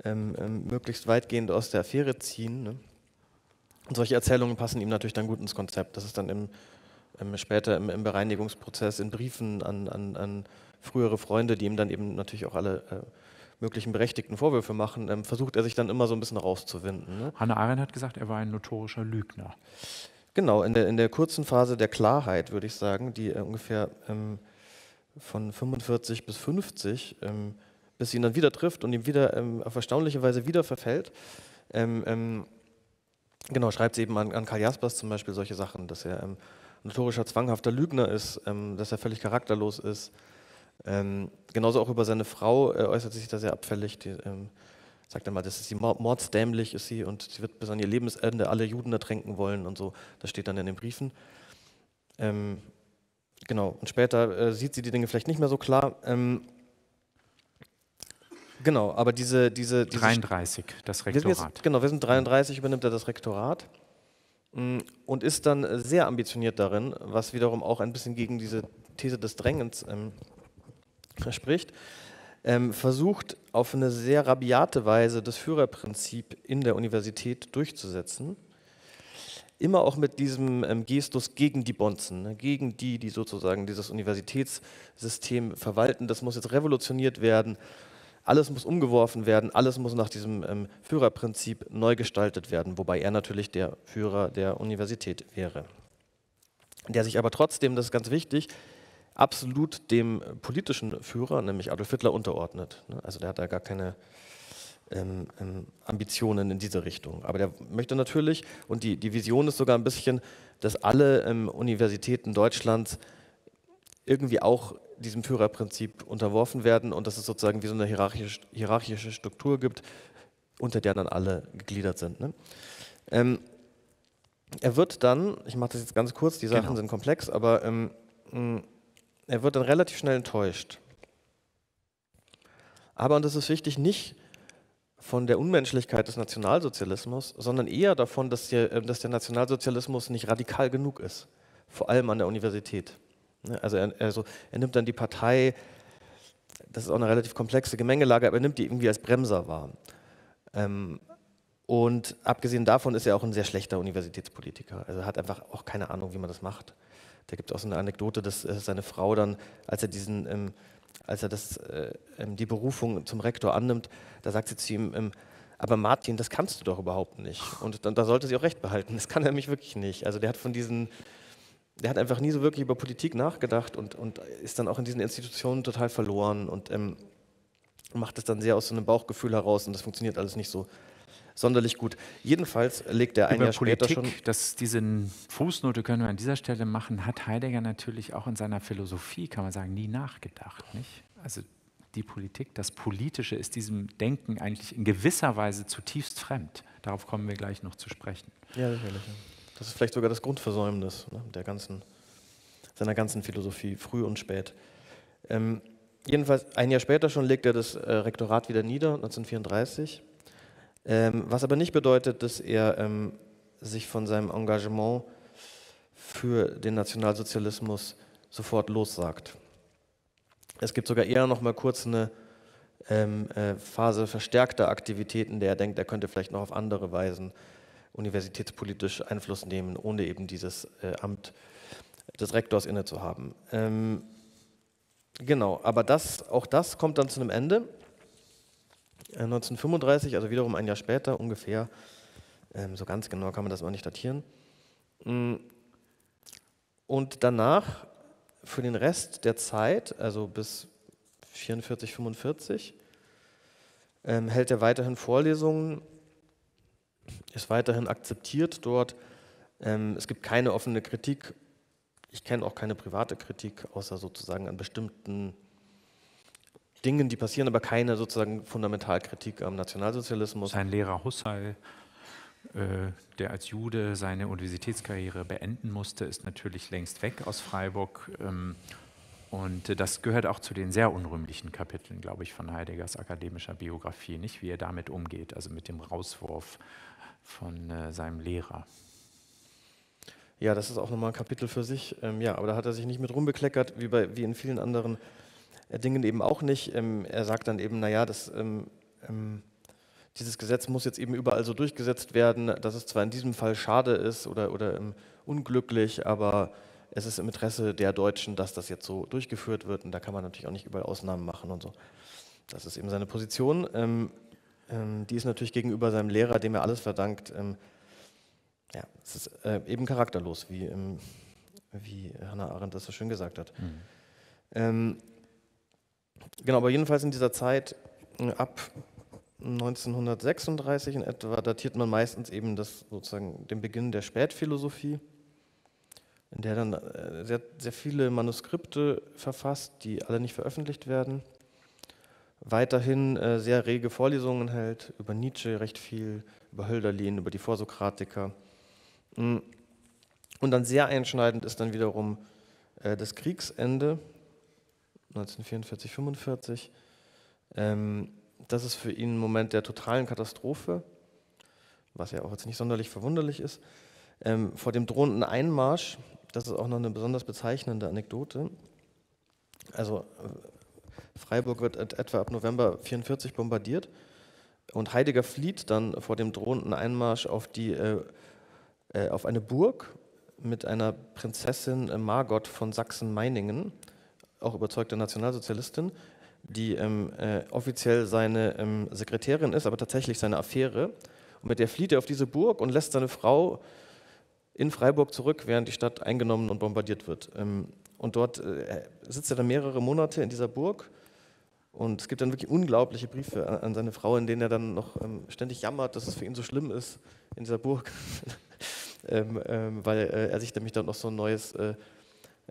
Ähm, ähm, möglichst weitgehend aus der Affäre ziehen. Ne? Und solche Erzählungen passen ihm natürlich dann gut ins Konzept. Das ist dann im, ähm, später im, im Bereinigungsprozess, in Briefen an, an, an frühere Freunde, die ihm dann eben natürlich auch alle äh, möglichen berechtigten Vorwürfe machen, ähm, versucht er sich dann immer so ein bisschen rauszuwinden. Ne? Hannah Arendt hat gesagt, er war ein notorischer Lügner. Genau, in der, in der kurzen Phase der Klarheit, würde ich sagen, die äh, ungefähr ähm, von fünfundvierzig bis fünfzig, ähm, bis sie ihn dann wieder trifft und ihm wieder ähm, auf erstaunliche Weise wieder verfällt. Ähm, ähm, genau, schreibt sie eben an, an Karl Jaspers zum Beispiel solche Sachen, dass er ähm, ein notorischer, zwanghafter Lügner ist, ähm, dass er völlig charakterlos ist. Ähm, genauso auch über seine Frau äh, äußert sich da sehr abfällig. Die, ähm, sagt einmal, das ist sie, mordsdämlich ist sie und sie wird bis an ihr Lebensende alle Juden ertränken wollen und so. Das steht dann in den Briefen. Ähm, genau, und später äh, sieht sie die Dinge vielleicht nicht mehr so klar. Ähm, genau, aber diese... diese, diese dreiunddreißig, das Rektorat. Wir jetzt, genau, wir sind dreiunddreißig, übernimmt er das Rektorat mh, und ist dann sehr ambitioniert darin, was wiederum auch ein bisschen gegen diese These des Drängens ähm, spricht. Ähm, versucht auf eine sehr rabiate Weise das Führerprinzip in der Universität durchzusetzen. Immer auch mit diesem ähm, Gestus gegen die Bonzen, ne? Gegen die, die sozusagen dieses Universitätssystem verwalten. Das muss jetzt revolutioniert werden, alles muss umgeworfen werden, alles muss nach diesem ähm, Führerprinzip neu gestaltet werden, wobei er natürlich der Führer der Universität wäre. Der sich aber trotzdem, das ist ganz wichtig, absolut dem politischen Führer, nämlich Adolf Hitler, unterordnet. Also der hat da gar keine ähm, Ambitionen in diese Richtung. Aber der möchte natürlich, und die, die Vision ist sogar ein bisschen, dass alle ähm, Universitäten Deutschlands irgendwie auch diesem Führerprinzip unterworfen werden und dass es sozusagen wie so eine hierarchisch, hierarchische Struktur gibt, unter der dann alle gegliedert sind. Ne? Ähm, er wird dann, ich mache das jetzt ganz kurz, die Sachen [S2] Genau. [S1] Sind komplex, aber ähm, er wird dann relativ schnell enttäuscht. Aber, und das ist wichtig, nicht von der Unmenschlichkeit des Nationalsozialismus, sondern eher davon, dass der, dass der Nationalsozialismus nicht radikal genug ist, vor allem an der Universität. Also er, also er nimmt dann die Partei, das ist auch eine relativ komplexe Gemengelage, aber er nimmt die irgendwie als Bremser wahr. Ähm, und abgesehen davon ist er auch ein sehr schlechter Universitätspolitiker. Also er hat einfach auch keine Ahnung, wie man das macht. Da gibt es auch so eine Anekdote, dass seine Frau dann, als er, diesen, ähm, als er das, äh, die Berufung zum Rektor annimmt, da sagt sie zu ihm, ähm, aber Martin, das kannst du doch überhaupt nicht. Und dann, da sollte sie auch recht behalten, das kann er nämlich wirklich nicht. Also der hat von diesen, der hat einfach nie so wirklich über Politik nachgedacht und, und ist dann auch in diesen Institutionen total verloren und ähm, macht es dann sehr aus so einem Bauchgefühl heraus und das funktioniert alles nicht so sonderlich gut. Jedenfalls legt er ein Über Jahr Politik, später schon... Dass diesen Fußnote können wir an dieser Stelle machen, hat Heidegger natürlich auch in seiner Philosophie, kann man sagen, nie nachgedacht. Nicht? Also die Politik, das Politische ist diesem Denken eigentlich in gewisser Weise zutiefst fremd. Darauf kommen wir gleich noch zu sprechen. Ja, sicherlich. Das ist vielleicht sogar das Grundversäumnis, ne, der ganzen, seiner ganzen Philosophie, früh und spät. Ähm, jedenfalls ein Jahr später schon legt er das äh, Rektorat wieder nieder, neunzehnhundertvierunddreißig. Ähm, was aber nicht bedeutet, dass er ähm, sich von seinem Engagement für den Nationalsozialismus sofort lossagt. Es gibt sogar eher noch mal kurz eine ähm, äh, Phase verstärkter Aktivitäten, der er denkt, er könnte vielleicht noch auf andere Weisen universitätspolitisch Einfluss nehmen, ohne eben dieses äh, Amt des Rektors inne zu haben. Ähm, genau, aber das, auch das kommt dann zu einem Ende. neunzehnhundertfünfunddreißig, also wiederum ein Jahr später ungefähr, ähm, so ganz genau kann man das auch nicht datieren. Und danach, für den Rest der Zeit, also bis vierundvierzig, fünfundvierzig, ähm, hält er weiterhin Vorlesungen, ist weiterhin akzeptiert dort. Ähm, es gibt keine offene Kritik, ich kenne auch keine private Kritik, außer sozusagen an bestimmten Dingen, die passieren, aber keine sozusagen Fundamentalkritik am Nationalsozialismus. Sein Lehrer Husserl, äh, der als Jude seine Universitätskarriere beenden musste, ist natürlich längst weg aus Freiburg. Ähm, und äh, das gehört auch zu den sehr unrühmlichen Kapiteln, glaube ich, von Heideggers akademischer Biografie, nicht, wie er damit umgeht, also mit dem Rauswurf von äh, seinem Lehrer. Ja, das ist auch nochmal ein Kapitel für sich. Ähm, ja, aber da hat er sich nicht mit rumbekleckert, wie, bei, wie in vielen anderen Dingen eben auch nicht. Ähm, er sagt dann eben, naja, das, ähm, ähm, dieses Gesetz muss jetzt eben überall so durchgesetzt werden, dass es zwar in diesem Fall schade ist oder, oder ähm, unglücklich, aber es ist im Interesse der Deutschen, dass das jetzt so durchgeführt wird und da kann man natürlich auch nicht überall Ausnahmen machen und so. Das ist eben seine Position. Ähm, ähm, die ist natürlich gegenüber seinem Lehrer, dem er alles verdankt. Ähm, ja, es ist äh, eben charakterlos, wie, ähm, wie Hannah Arendt das so schön gesagt hat. Mhm. Ähm, genau, aber jedenfalls in dieser Zeit äh, ab neunzehnhundertsechsunddreißig in etwa datiert man meistens eben das, sozusagen den Beginn der Spätphilosophie, in der dann äh, sehr, sehr viele Manuskripte verfasst, die alle nicht veröffentlicht werden. Weiterhin äh, sehr rege Vorlesungen hält, über Nietzsche recht viel, über Hölderlin, über die Vorsokratiker. Und dann sehr einschneidend ist dann wiederum äh, das Kriegsende neunzehnhundertvierundvierzig fünfundvierzig. Ähm, das ist für ihn ein Moment der totalen Katastrophe, was ja auch jetzt nicht sonderlich verwunderlich ist. Ähm, vor dem drohenden Einmarsch, das ist auch noch eine besonders bezeichnende Anekdote, also Freiburg wird etwa ab November neunzehnhundertvierundvierzig bombardiert und Heidegger flieht dann vor dem drohenden Einmarsch auf, die, äh, äh, auf eine Burg mit einer Prinzessin äh, Margot von Sachsen-Meiningen, auch überzeugte Nationalsozialistin, die ähm, äh, offiziell seine ähm, Sekretärin ist, aber tatsächlich seine Affäre. Und mit der flieht er auf diese Burg und lässt seine Frau in Freiburg zurück, während die Stadt eingenommen und bombardiert wird. Ähm, und dort äh, sitzt er dann mehrere Monate in dieser Burg. Und es gibt dann wirklich unglaubliche Briefe an seine Frau, in denen er dann noch ähm, ständig jammert, dass es für ihn so schlimm ist in dieser Burg, ähm, ähm, weil äh, er sich nämlich dann noch so ein neues äh,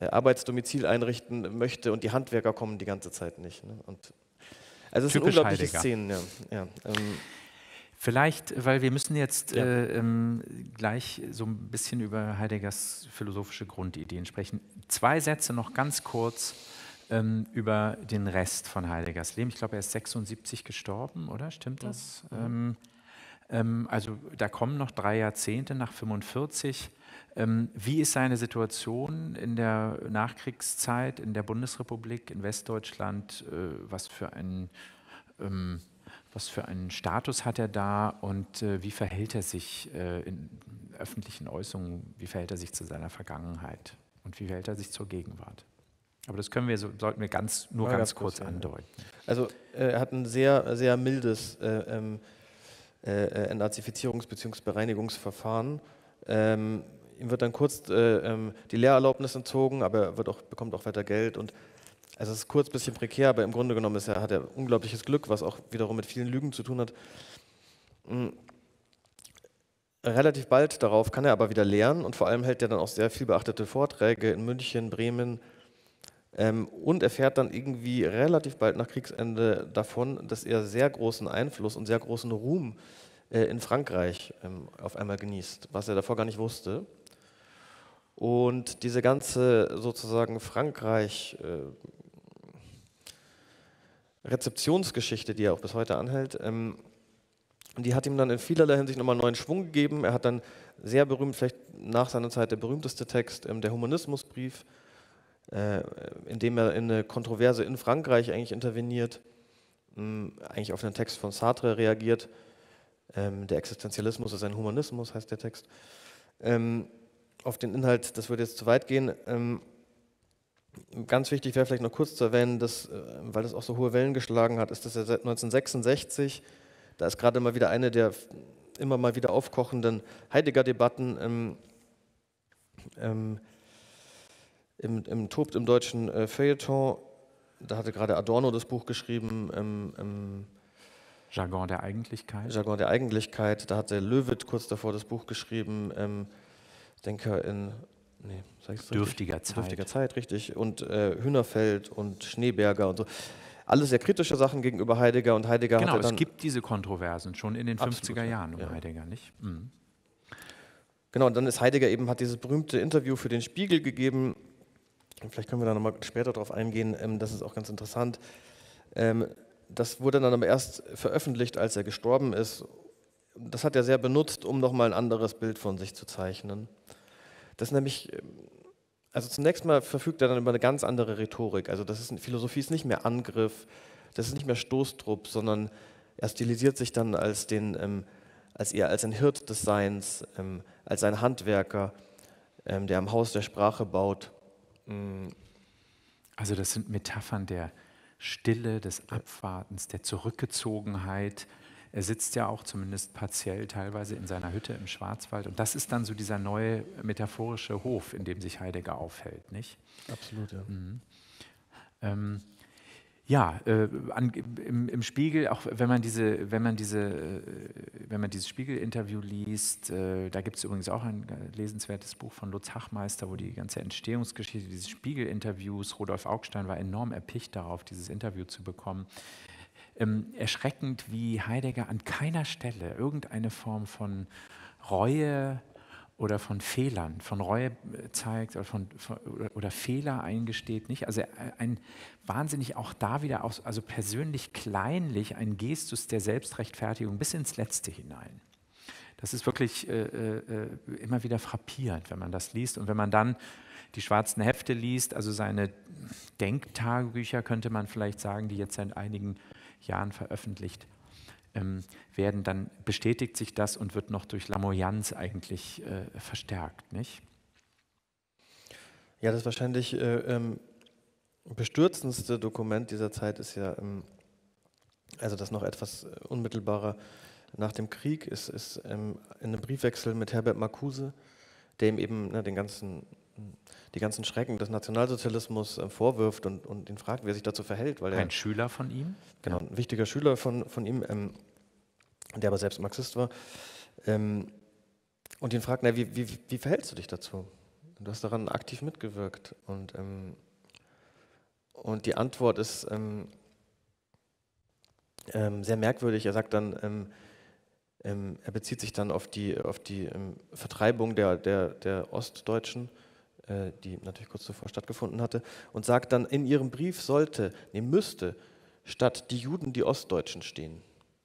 Arbeitsdomizil einrichten möchte und die Handwerker kommen die ganze Zeit nicht. Ne? Und, also es sind unglaubliche Heidegger. Szenen. Ja. Ja, ähm. Vielleicht, weil wir müssen jetzt ja. äh, ähm, gleich so ein bisschen über Heideggers philosophische Grundideen sprechen. Zwei Sätze noch ganz kurz über den Rest von Heideggers Leben. Ich glaube, er ist sechsundsiebzig gestorben, oder? Stimmt das? Ja. Ähm, ähm, also da kommen noch drei Jahrzehnte nach fünfundvierzig. Ähm, wie ist seine Situation in der Nachkriegszeit, in der Bundesrepublik, in Westdeutschland? Äh, was für ein, ähm, was für einen Status hat er da und äh, wie verhält er sich äh, in öffentlichen Äußerungen, wie verhält er sich zu seiner Vergangenheit und wie verhält er sich zur Gegenwart? Aber das können wir, sollten wir ganz, nur ja, ganz, ganz kurz, kurz andeuten. Also äh, er hat ein sehr, sehr mildes äh, äh, Entnazifizierungs- bzw. Bereinigungsverfahren. Ähm, ihm wird dann kurz äh, die Lehrerlaubnis entzogen, aber er wird auch, bekommt auch weiter Geld. Und, also es ist kurz ein bisschen prekär, aber im Grunde genommen ist er, hat er unglaubliches Glück, was auch wiederum mit vielen Lügen zu tun hat. Mhm. Relativ bald darauf kann er aber wieder lehren und vor allem hält er dann auch sehr viel beachtete Vorträge in München, Bremen, Ähm, und er fährt dann irgendwie relativ bald nach Kriegsende davon, dass er sehr großen Einfluss und sehr großen Ruhm äh, in Frankreich ähm, auf einmal genießt, was er davor gar nicht wusste. Und diese ganze sozusagen Frankreich äh, Rezeptionsgeschichte, die er auch bis heute anhält, ähm, die hat ihm dann in vielerlei Hinsicht nochmal neuen Schwung gegeben. Er hat dann sehr berühmt, vielleicht nach seiner Zeit der berühmteste Text, ähm, der Humanismusbrief, Äh, indem er in eine Kontroverse in Frankreich eigentlich interveniert, mh, eigentlich auf einen Text von Sartre reagiert. Ähm, der Existenzialismus ist ein Humanismus, heißt der Text. Ähm, auf den Inhalt, das würde jetzt zu weit gehen. Ähm, ganz wichtig wäre vielleicht noch kurz zu erwähnen, dass, äh, weil das auch so hohe Wellen geschlagen hat, ist, dass er seit neunzehnhundertsechsundsechzig, da ist gerade mal wieder eine der immer mal wieder aufkochenden Heidegger-Debatten, ähm, ähm, Im, im tobt im deutschen äh, Feuilleton, da hatte gerade Adorno das Buch geschrieben, ähm, ähm, Jargon der Eigentlichkeit. Jargon der Eigentlichkeit, da hatte Löwit kurz davor das Buch geschrieben, ähm, Denker in nee, sag ich's dürftiger richtig? Zeit. Dürftiger Zeit, richtig, und äh, Hühnerfeld und Schneeberger und so. Alles sehr kritische Sachen gegenüber Heidegger und Heidegger genau, hat dann... Genau, es gibt diese Kontroversen schon in den absolut, fünfziger Jahren um ja. Heidegger, nicht? Mhm. Genau, und dann ist Heidegger eben, hat dieses berühmte Interview für den Spiegel gegeben. Vielleicht können wir da nochmal später darauf eingehen, das ist auch ganz interessant. Das wurde dann aber erst veröffentlicht, als er gestorben ist. Das hat er sehr benutzt, um nochmal ein anderes Bild von sich zu zeichnen. Das nämlich, also zunächst mal verfügt er dann über eine ganz andere Rhetorik. Also das ist, Philosophie ist nicht mehr Angriff, das ist nicht mehr Stoßtrupp, sondern er stilisiert sich dann als, den, als eher als ein Hirt des Seins, als ein Handwerker, der am Haus der Sprache baut. Also das sind Metaphern der Stille, des Abwartens, der Zurückgezogenheit. Er sitzt ja auch zumindest partiell teilweise in seiner Hütte im Schwarzwald. Und das ist dann so dieser neue metaphorische Hof, in dem sich Heidegger aufhält, nicht? Absolut, ja. Mhm. Ähm, ja, äh, an, im, im Spiegel, auch wenn man diese, wenn man diese, äh, wenn man dieses Spiegel-Interview liest, äh, da gibt es übrigens auch ein lesenswertes Buch von Lutz Hachmeister, wo die ganze Entstehungsgeschichte dieses Spiegel-Interviews, Rudolf Augstein war enorm erpicht darauf, dieses Interview zu bekommen. Ähm, erschreckend, wie Heidegger an keiner Stelle irgendeine Form von Reue oder von Fehlern, von Reue zeigt oder, von, von, oder, oder Fehler eingesteht, nicht? Also ein wahnsinnig auch da wieder, auch, also persönlich kleinlich, ein Gestus der Selbstrechtfertigung bis ins Letzte hinein. Das ist wirklich äh, äh, immer wieder frappierend, wenn man das liest. Und wenn man dann die schwarzen Hefte liest, also seine Denktagebücher, könnte man vielleicht sagen, die jetzt seit einigen Jahren veröffentlicht ähm, werden, dann bestätigt sich das und wird noch durch Lamoyanz eigentlich äh, verstärkt, nicht? Ja, das wahrscheinlich äh, ähm, bestürzendste Dokument dieser Zeit ist ja, ähm, also das noch etwas unmittelbarer nach dem Krieg, ist, ist ähm, in einem Briefwechsel mit Herbert Marcuse, der ihm eben na, den ganzen, die ganzen Schrecken des Nationalsozialismus äh, vorwirft und, und ihn fragt, wie er sich dazu verhält. Weil er, ein Schüler von ihm? Genau, ein wichtiger Schüler von, von ihm, ähm, der aber selbst Marxist war. Ähm, und ihn fragt, na, wie, wie, wie verhältst du dich dazu? Du hast daran aktiv mitgewirkt. Und, ähm, und die Antwort ist ähm, ähm, sehr merkwürdig. Er sagt dann, ähm, ähm, er bezieht sich dann auf die, auf die ähm, Vertreibung der, der, der Ostdeutschen, die natürlich kurz zuvor stattgefunden hatte, und sagt dann, in ihrem Brief sollte, nee, müsste, statt die Juden die Ostdeutschen stehen.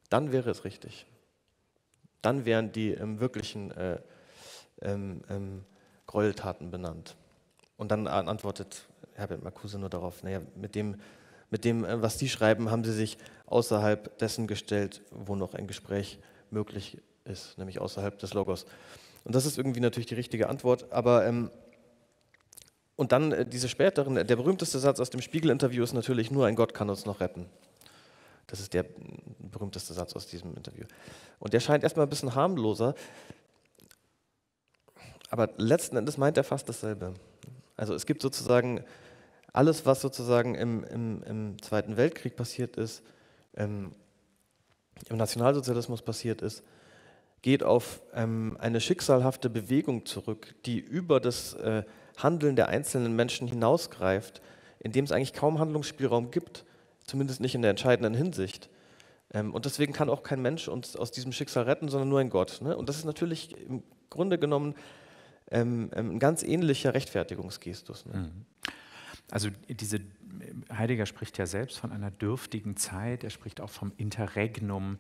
Dann wäre es richtig. Dann wären die ähm, wirklichen äh, ähm, ähm, Gräueltaten benannt. Und dann antwortet Herbert Marcuse nur darauf, naja, mit dem, mit dem, was die schreiben, haben sie sich außerhalb dessen gestellt, wo noch ein Gespräch möglich ist, nämlich außerhalb des Logos. Und das ist irgendwie natürlich die richtige Antwort, aber ähm, und dann äh, diese späteren, der berühmteste Satz aus dem Spiegel-Interview ist natürlich, nur ein Gott kann uns noch retten. Das ist der berühmteste Satz aus diesem Interview. Und der scheint erstmal ein bisschen harmloser, aber letzten Endes meint er fast dasselbe. Also es gibt sozusagen alles, was sozusagen im, im, im Zweiten Weltkrieg passiert ist, ähm, im Nationalsozialismus passiert ist, geht auf ähm, eine schicksalhafte Bewegung zurück, die über das äh, Handeln der einzelnen Menschen hinausgreift, indem es eigentlich kaum Handlungsspielraum gibt, zumindest nicht in der entscheidenden Hinsicht. Ähm, und deswegen kann auch kein Mensch uns aus diesem Schicksal retten, sondern nur ein Gott. Ne? Und das ist natürlich im Grunde genommen ähm, ein ganz ähnlicher Rechtfertigungsgestus. Ne? Also diese, Heidegger spricht ja selbst von einer dürftigen Zeit, er spricht auch vom Interregnum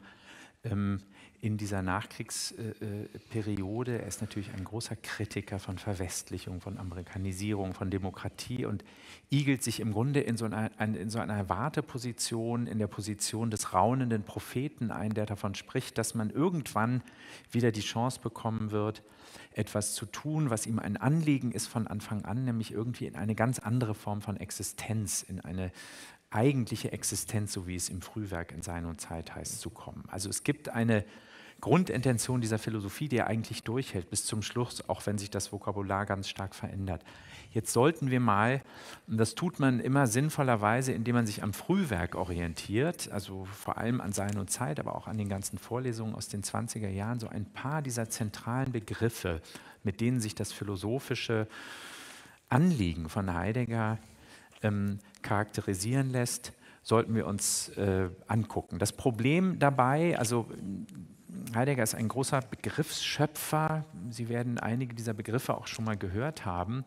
ähm, in dieser Nachkriegsperiode. Er ist natürlich ein großer Kritiker von Verwestlichung, von Amerikanisierung, von Demokratie und igelt sich im Grunde in so einer, in so einer Warteposition, in der Position des raunenden Propheten ein, der davon spricht, dass man irgendwann wieder die Chance bekommen wird, etwas zu tun, was ihm ein Anliegen ist von Anfang an, nämlich irgendwie in eine ganz andere Form von Existenz, in eine eigentliche Existenz, so wie es im Frühwerk in Sein und Zeit heißt, zu kommen. Also es gibt eine Grundintention dieser Philosophie, die er eigentlich durchhält bis zum Schluss, auch wenn sich das Vokabular ganz stark verändert. Jetzt sollten wir mal, und das tut man immer sinnvollerweise, indem man sich am Frühwerk orientiert, also vor allem an Sein und Zeit, aber auch an den ganzen Vorlesungen aus den zwanziger Jahren, so ein paar dieser zentralen Begriffe, mit denen sich das philosophische Anliegen von Heidegger ähm, charakterisieren lässt, sollten wir uns äh, angucken. Das Problem dabei, also Heidegger ist ein großer Begriffsschöpfer. Sie werden einige dieser Begriffe auch schon mal gehört haben.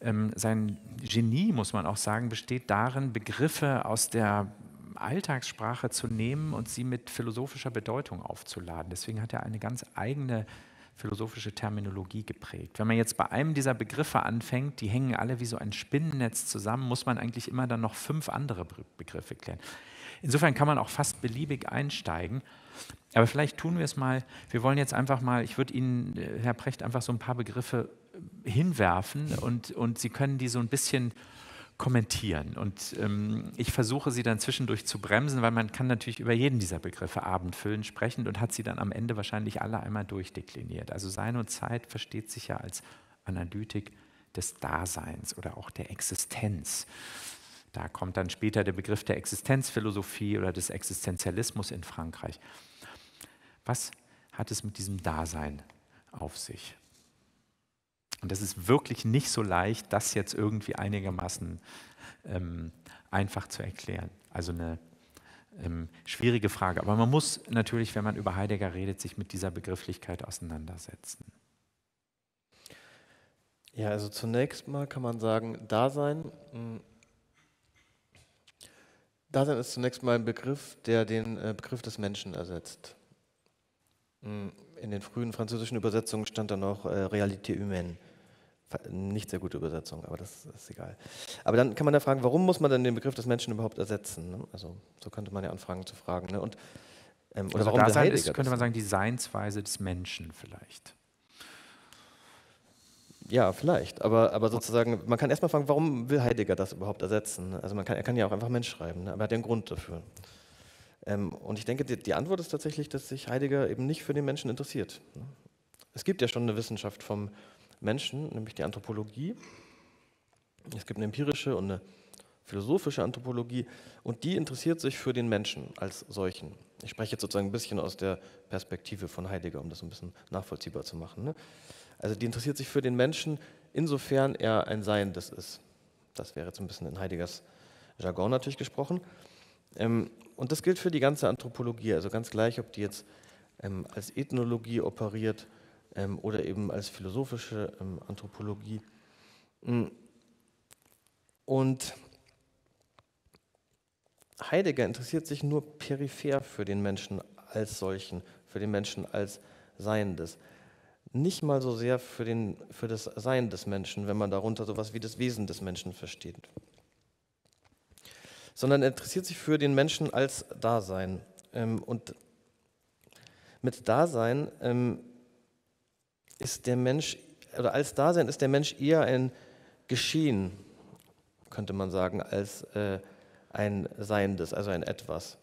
Ähm, sein Genie, muss man auch sagen, besteht darin, Begriffe aus der Alltagssprache zu nehmen und sie mit philosophischer Bedeutung aufzuladen. Deswegen hat er eine ganz eigene philosophische Terminologie geprägt. Wenn man jetzt bei einem dieser Begriffe anfängt, die hängen alle wie so ein Spinnennetz zusammen, muss man eigentlich immer dann noch fünf andere Begriffe klären. Insofern kann man auch fast beliebig einsteigen. Aber vielleicht tun wir es mal, wir wollen jetzt einfach mal, ich würde Ihnen, Herr Precht, einfach so ein paar Begriffe hinwerfen und, und Sie können die so ein bisschen kommentieren. Und ähm, ich versuche Sie dann zwischendurch zu bremsen, weil man kann natürlich über jeden dieser Begriffe abendfüllend sprechen und hat sie dann am Ende wahrscheinlich alle einmal durchdekliniert. Also Sein und Zeit versteht sich ja als Analytik des Daseins oder auch der Existenz. Da kommt dann später der Begriff der Existenzphilosophie oder des Existenzialismus in Frankreich. Was hat es mit diesem Dasein auf sich? Und das ist wirklich nicht so leicht, das jetzt irgendwie einigermaßen ähm, einfach zu erklären. Also eine ähm, schwierige Frage. Aber man muss natürlich, wenn man über Heidegger redet, sich mit dieser Begrifflichkeit auseinandersetzen. Ja, also zunächst mal kann man sagen, Dasein... Dasein ist zunächst mal ein Begriff, der den Begriff des Menschen ersetzt. In den frühen französischen Übersetzungen stand da noch äh, Realité humaine. Nicht sehr gute Übersetzung, aber das ist egal. Aber dann kann man ja fragen, warum muss man denn den Begriff des Menschen überhaupt ersetzen? Ne? Also so könnte man ja anfangen zu fragen. Ne? Und, ähm, oder also warum Dasein ist, könnte man sagen, die Seinsweise des Menschen vielleicht. Ja, vielleicht, aber, aber sozusagen, man kann erstmal fragen, warum will Heidegger das überhaupt ersetzen? Also man kann, er kann ja auch einfach Mensch schreiben, ne? Aber er hat ja einen Grund dafür. Ähm, und ich denke, die, die Antwort ist tatsächlich, dass sich Heidegger eben nicht für den Menschen interessiert. Ne? Es gibt ja schon eine Wissenschaft vom Menschen, nämlich die Anthropologie. Es gibt eine empirische und eine philosophische Anthropologie und die interessiert sich für den Menschen als solchen. Ich spreche jetzt sozusagen ein bisschen aus der Perspektive von Heidegger, um das ein bisschen nachvollziehbar zu machen. Ne? Also die interessiert sich für den Menschen, insofern er ein Seiendes ist. Das wäre jetzt ein bisschen in Heideggers Jargon natürlich gesprochen. Ähm, und das gilt für die ganze Anthropologie, also ganz gleich, ob die jetzt ähm, als Ethnologie operiert ähm, oder eben als philosophische ähm, Anthropologie. Und Heidegger interessiert sich nur peripher für den Menschen als solchen, für den Menschen als Seiendes. Nicht mal so sehr für, den, für das Sein des Menschen, wenn man darunter sowas wie das Wesen des Menschen versteht. Sondern er interessiert sich für den Menschen als Dasein. Und mit Dasein ist der Mensch, oder als Dasein ist der Mensch eher ein Geschehen, könnte man sagen, als ein Seiendes, also ein Etwas.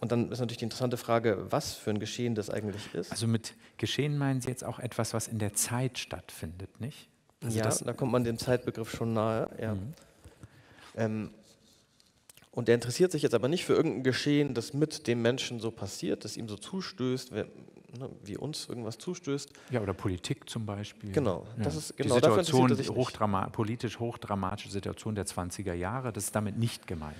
Und dann ist natürlich die interessante Frage, was für ein Geschehen das eigentlich ist. Also mit Geschehen meinen Sie jetzt auch etwas, was in der Zeit stattfindet, nicht? Also ja, da kommt man dem Zeitbegriff schon nahe. Ja. Mhm. Ähm, und er interessiert sich jetzt aber nicht für irgendein Geschehen, das mit dem Menschen so passiert, das ihm so zustößt, wie, ne, wie uns irgendwas zustößt. Ja, oder Politik zum Beispiel. Genau. Ja. Das ist, genau die Situation, dafür interessiert er sich hochdrama- politisch hochdramatische Situation der zwanziger Jahre, das ist damit nicht gemeint.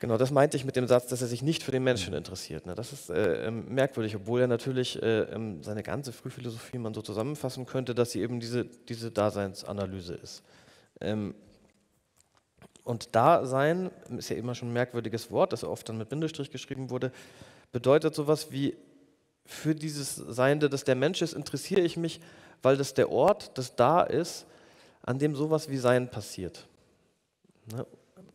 Genau, das meinte ich mit dem Satz, dass er sich nicht für den Menschen interessiert. Das ist äh, merkwürdig, obwohl er natürlich äh, seine ganze Frühphilosophie man so zusammenfassen könnte, dass sie eben diese, diese Daseinsanalyse ist. Ähm und Dasein ist ja immer schon ein merkwürdiges Wort, das oft dann mit Bindestrich geschrieben wurde, bedeutet sowas wie, für dieses Seiende, das der Mensch ist, interessiere ich mich, weil das der Ort, das da ist, an dem sowas wie Sein passiert. Ne?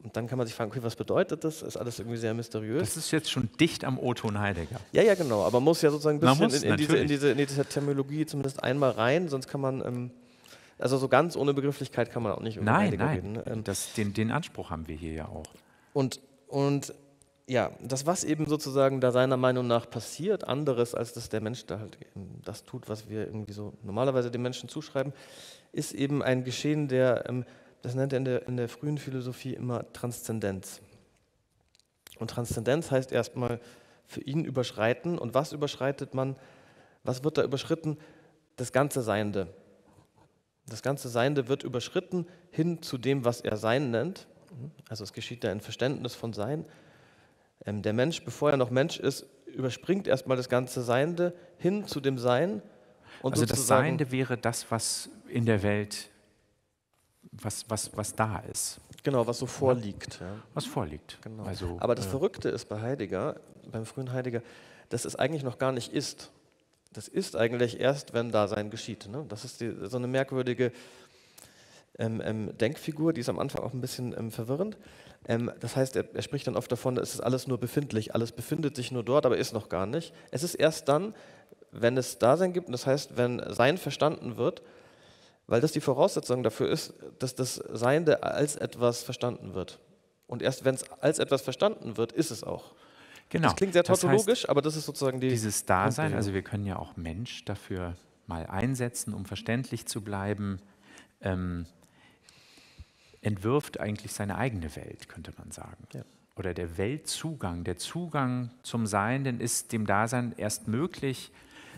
Und dann kann man sich fragen, okay, was bedeutet das? Ist alles irgendwie sehr mysteriös. Das ist jetzt schon dicht am O-Ton Heidegger. Ja, ja, genau. Aber man muss ja sozusagen ein bisschen in, in, diese, in, diese, in diese Terminologie zumindest einmal rein, sonst kann man, ähm, also so ganz ohne Begrifflichkeit kann man auch nicht über nein, Heidegger nein. reden. Nein, ähm, nein, den Anspruch haben wir hier ja auch. Und, und ja, das, was eben sozusagen da seiner Meinung nach passiert, anderes als dass der Mensch da halt eben das tut, was wir irgendwie so normalerweise dem Menschen zuschreiben, ist eben ein Geschehen, der... Ähm, das nennt er in der, in der frühen Philosophie immer Transzendenz. Und Transzendenz heißt erstmal für ihn überschreiten. Und was überschreitet man, was wird da überschritten? Das ganze Seiende. Das ganze Seiende wird überschritten hin zu dem, was er Sein nennt. Also es geschieht da ein Verständnis von Sein. Ähm, der Mensch, bevor er noch Mensch ist, überspringt erstmal das ganze Seiende hin zu dem Sein. Und also das Seiende wäre das, was in der Welt Was, was, was da ist. Genau, was so vorliegt. Ja. Was vorliegt. Genau. Also, aber das äh, Verrückte ist bei Heidegger, beim frühen Heidegger, dass es eigentlich noch gar nicht ist. Das ist eigentlich erst, wenn Dasein geschieht. Ne? Das ist die, so eine merkwürdige ähm, ähm, Denkfigur, die ist am Anfang auch ein bisschen ähm, verwirrend. Ähm, das heißt, er, er spricht dann oft davon, es ist alles nur befindlich, alles befindet sich nur dort, aber ist noch gar nicht. Es ist erst dann, wenn es Dasein gibt, und das heißt, wenn Sein verstanden wird, weil das die Voraussetzung dafür ist, dass das Seiende als etwas verstanden wird. Und erst wenn es als etwas verstanden wird, ist es auch. Genau. Das klingt sehr tautologisch, das heißt, aber das ist sozusagen die... Dieses Dasein, also wir können ja auch Mensch dafür mal einsetzen, um verständlich zu bleiben. Ähm, entwirft eigentlich seine eigene Welt, könnte man sagen. Ja. Oder der Weltzugang, der Zugang zum Seienden ist dem Dasein erst möglich,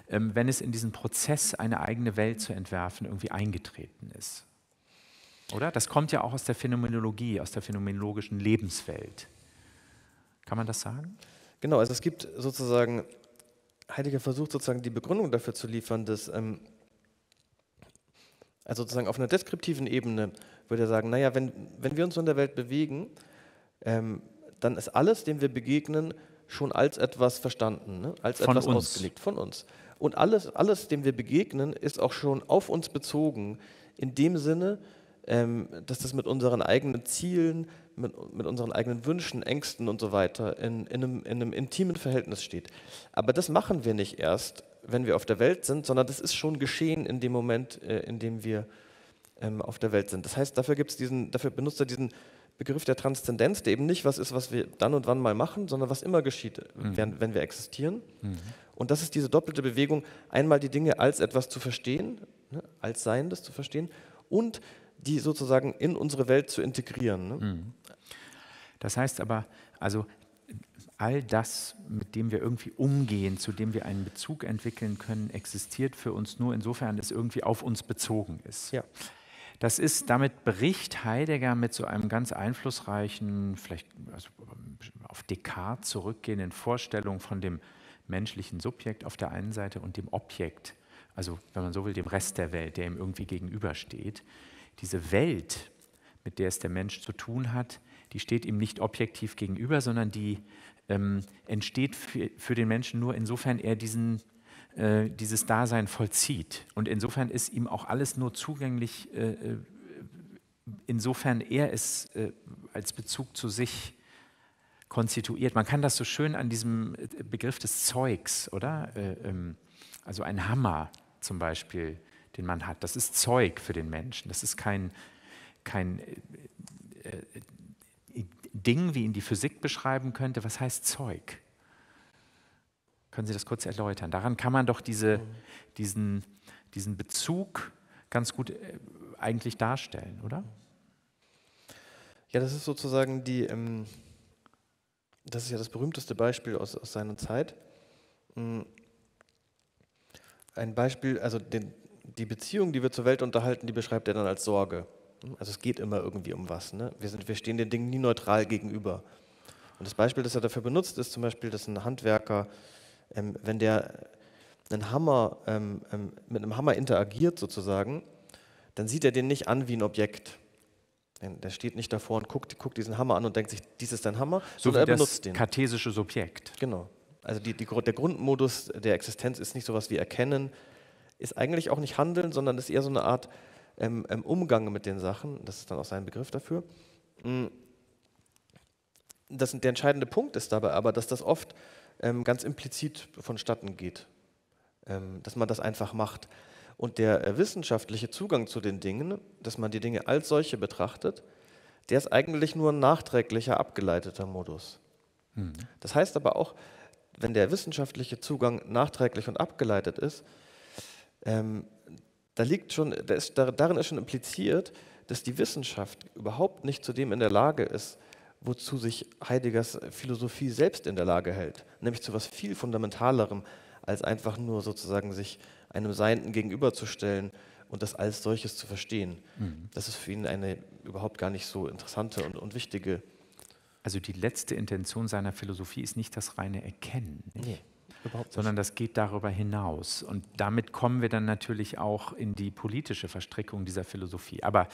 wenn es in diesen Prozess, eine eigene Welt zu entwerfen, irgendwie eingetreten ist. Oder? Das kommt ja auch aus der Phänomenologie, aus der phänomenologischen Lebenswelt. Kann man das sagen? Genau, also es gibt sozusagen, Heidegger versucht sozusagen die Begründung dafür zu liefern, dass ähm, also sozusagen auf einer deskriptiven Ebene würde er sagen, naja, wenn, wenn wir uns in der Welt bewegen, ähm, dann ist alles, dem wir begegnen, schon als etwas verstanden, ne? Als etwas ausgelegt von uns. Und alles, alles, dem wir begegnen, ist auch schon auf uns bezogen, in dem Sinne, ähm, dass das mit unseren eigenen Zielen, mit, mit unseren eigenen Wünschen, Ängsten und so weiter in, in, einem, in einem intimen Verhältnis steht. Aber das machen wir nicht erst, wenn wir auf der Welt sind, sondern das ist schon geschehen in dem Moment, äh, in dem wir ähm, auf der Welt sind. Das heißt, dafür gibt's diesen, dafür benutzt er diesen Begriff der Transzendenz, der eben nicht was ist, was wir dann und wann mal machen, sondern was immer geschieht, mhm. wenn, wenn wir existieren. Mhm. Und das ist diese doppelte Bewegung, einmal die Dinge als etwas zu verstehen, ne, als Seiendes zu verstehen und die sozusagen in unsere Welt zu integrieren. Ne? Mhm. Das heißt aber, also all das, mit dem wir irgendwie umgehen, zu dem wir einen Bezug entwickeln können, existiert für uns nur insofern, dass es irgendwie auf uns bezogen ist. Ja. Das ist, damit bricht Heidegger mit so einem ganz einflussreichen, vielleicht also auf Descartes zurückgehenden Vorstellung von dem menschlichen Subjekt auf der einen Seite und dem Objekt, also wenn man so will, dem Rest der Welt, der ihm irgendwie gegenübersteht. Diese Welt, mit der es der Mensch zu tun hat, die steht ihm nicht objektiv gegenüber, sondern die ähm, entsteht für, für den Menschen nur insofern er diesen dieses Dasein vollzieht. Und insofern ist ihm auch alles nur zugänglich, äh, insofern er es äh, als Bezug zu sich konstituiert. Man kann das so schön an diesem Begriff des Zeugs, oder? Äh, ähm, also ein Hammer zum Beispiel, den man hat, das ist Zeug für den Menschen. Das ist kein, kein äh, äh, Ding, wie ihn die Physik beschreiben könnte. Was heißt Zeug? Können Sie das kurz erläutern? Daran kann man doch diese, diesen, diesen Bezug ganz gut eigentlich darstellen, oder? Ja, das ist sozusagen die, ähm, das ist ja das berühmteste Beispiel aus, aus seiner Zeit. Ein Beispiel, also den, die Beziehung, die wir zur Welt unterhalten, die beschreibt er dann als Sorge. Also es geht immer irgendwie um was. Ne? Wir sind, wir stehen den Dingen nie neutral gegenüber. Und das Beispiel, das er dafür benutzt, ist zum Beispiel, dass ein Handwerker, Ähm, wenn der einen Hammer, ähm, ähm, mit einem Hammer interagiert sozusagen, dann sieht er den nicht an wie ein Objekt. Der steht nicht davor und guckt, guckt diesen Hammer an und denkt sich, dies ist ein Hammer, so sondern er benutzt den. Kartesische Subjekt. Genau. Also die, die, der Grundmodus der Existenz ist nicht sowas wie Erkennen, ist eigentlich auch nicht Handeln, sondern ist eher so eine Art ähm, Umgang mit den Sachen. Das ist dann auch sein Begriff dafür. Das, der entscheidende Punkt ist dabei aber, dass das oft ganz implizit vonstatten geht, dass man das einfach macht. Und der wissenschaftliche Zugang zu den Dingen, dass man die Dinge als solche betrachtet, der ist eigentlich nur ein nachträglicher, abgeleiteter Modus. Mhm. Das heißt aber auch, wenn der wissenschaftliche Zugang nachträglich und abgeleitet ist, ähm, da liegt schon, da ist, darin ist schon impliziert, dass die Wissenschaft überhaupt nicht zu dem in der Lage ist, wozu sich Heideggers Philosophie selbst in der Lage hält, nämlich zu etwas viel Fundamentalerem, als einfach nur sozusagen sich einem Seienden gegenüberzustellen und das als solches zu verstehen. Mhm. Das ist für ihn eine überhaupt gar nicht so interessante und, und wichtige. Also die letzte Intention seiner Philosophie ist nicht das reine Erkennen, nicht? Nee, überhaupt nicht. Sondern das geht darüber hinaus. Und damit kommen wir dann natürlich auch in die politische Verstrickung dieser Philosophie. Aber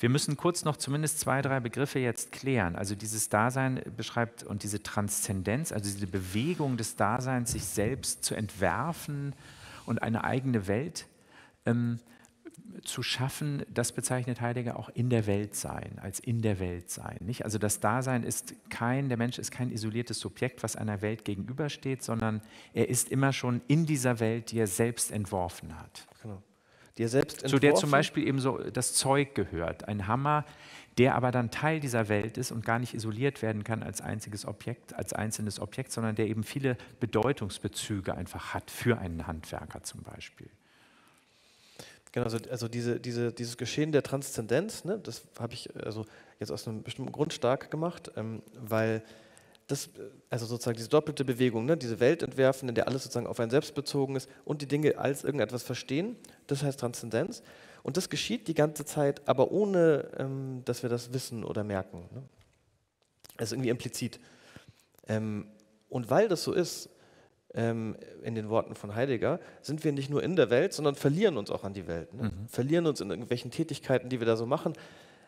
wir müssen kurz noch zumindest zwei, drei Begriffe jetzt klären. Also dieses Dasein beschreibt und diese Transzendenz, also diese Bewegung des Daseins, sich selbst zu entwerfen und eine eigene Welt ähm, zu schaffen, das bezeichnet Heidegger auch in der Welt sein, als in der Welt sein. Nicht? Also das Dasein ist kein, der Mensch ist kein isoliertes Subjekt, was einer Welt gegenübersteht, sondern er ist immer schon in dieser Welt, die er selbst entworfen hat. Genau. Die er selbst entworfen? Zu der zum Beispiel eben so das Zeug gehört, ein Hammer, der aber dann Teil dieser Welt ist und gar nicht isoliert werden kann als einziges Objekt, als einzelnes Objekt, sondern der eben viele Bedeutungsbezüge einfach hat für einen Handwerker zum Beispiel. Genau, also, also diese, diese, dieses Geschehen der Transzendenz, ne, das habe ich also jetzt aus einem bestimmten Grund stark gemacht, ähm, weil das, also sozusagen diese doppelte Bewegung, ne, diese Welt entwerfen, in der alles sozusagen auf einen selbst bezogen ist und die Dinge als irgendetwas verstehen, das heißt Transzendenz. Und das geschieht die ganze Zeit, aber ohne, ähm, dass wir das wissen oder merken. Ne? Das ist irgendwie implizit. Ähm, und weil das so ist, ähm, in den Worten von Heidegger, sind wir nicht nur in der Welt, sondern verlieren uns auch an die Welt. Ne? Mhm. Verlieren uns in irgendwelchen Tätigkeiten, die wir da so machen,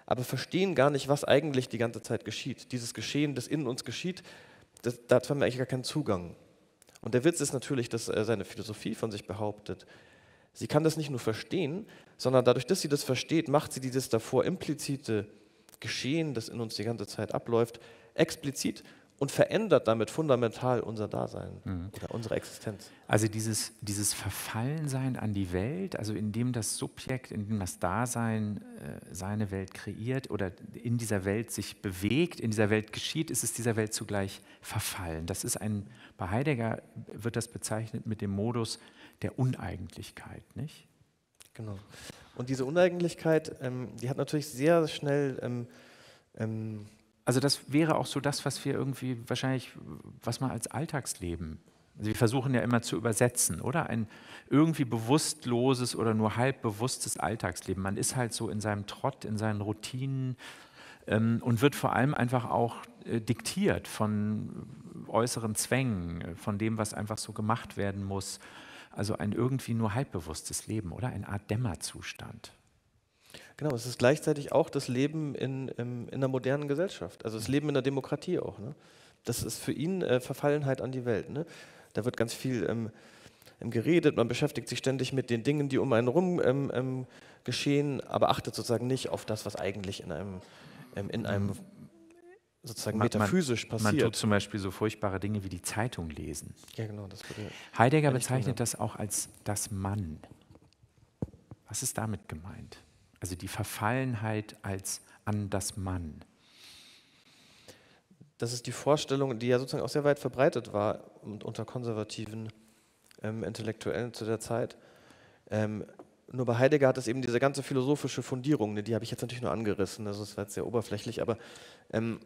aber verstehen gar nicht, was eigentlich die ganze Zeit geschieht. Dieses Geschehen, das in uns geschieht, das, dazu haben wir eigentlich gar keinen Zugang. Und der Witz ist natürlich, dass äh, seine Philosophie von sich behauptet, sie kann das nicht nur verstehen, sondern dadurch, dass sie das versteht, macht sie dieses davor implizite Geschehen, das in uns die ganze Zeit abläuft, explizit und verändert damit fundamental unser Dasein, mhm, oder unsere Existenz. Also dieses, dieses Verfallensein an die Welt, also indem das Subjekt, indem das Dasein äh, seine Welt kreiert oder in dieser Welt sich bewegt, in dieser Welt geschieht, ist es dieser Welt zugleich verfallen. Das ist ein, bei Heidegger wird das bezeichnet mit dem Modus der Uneigentlichkeit, nicht? Genau. Und diese Uneigentlichkeit, ähm, die hat natürlich sehr schnell... Ähm, ähm, also das wäre auch so das, was wir irgendwie wahrscheinlich, was man als Alltagsleben, also wir versuchen ja immer zu übersetzen, oder? Ein irgendwie bewusstloses oder nur halb bewusstes Alltagsleben. Man ist halt so in seinem Trott, in seinen Routinen ähm, und wird vor allem einfach auch äh, diktiert von äußeren Zwängen, von dem, was einfach so gemacht werden muss. Also ein irgendwie nur halbbewusstes Leben, oder? Eine Art Dämmerzustand. Genau, es ist gleichzeitig auch das Leben in, in, in der modernen Gesellschaft, also das Leben in der Demokratie auch. Ne? Das ist für ihn äh, Verfallenheit an die Welt. Ne? Da wird ganz viel ähm, geredet, man beschäftigt sich ständig mit den Dingen, die um einen rum ähm, ähm, geschehen, aber achtet sozusagen nicht auf das, was eigentlich in einem, ähm, in einem sozusagen man, metaphysisch passiert. Man tut zum Beispiel so furchtbare Dinge wie die Zeitung lesen. Ja, genau, das würde Heidegger bezeichnet das auch als das Mann. Was ist damit gemeint? Also die Verfallenheit als an das Mann. Das ist die Vorstellung, die ja sozusagen auch sehr weit verbreitet war und unter konservativen ähm, Intellektuellen zu der Zeit. Ähm, nur bei Heidegger hat es eben diese ganze philosophische Fundierung, ne, die habe ich jetzt natürlich nur angerissen, also das war jetzt sehr oberflächlich, aber ähm,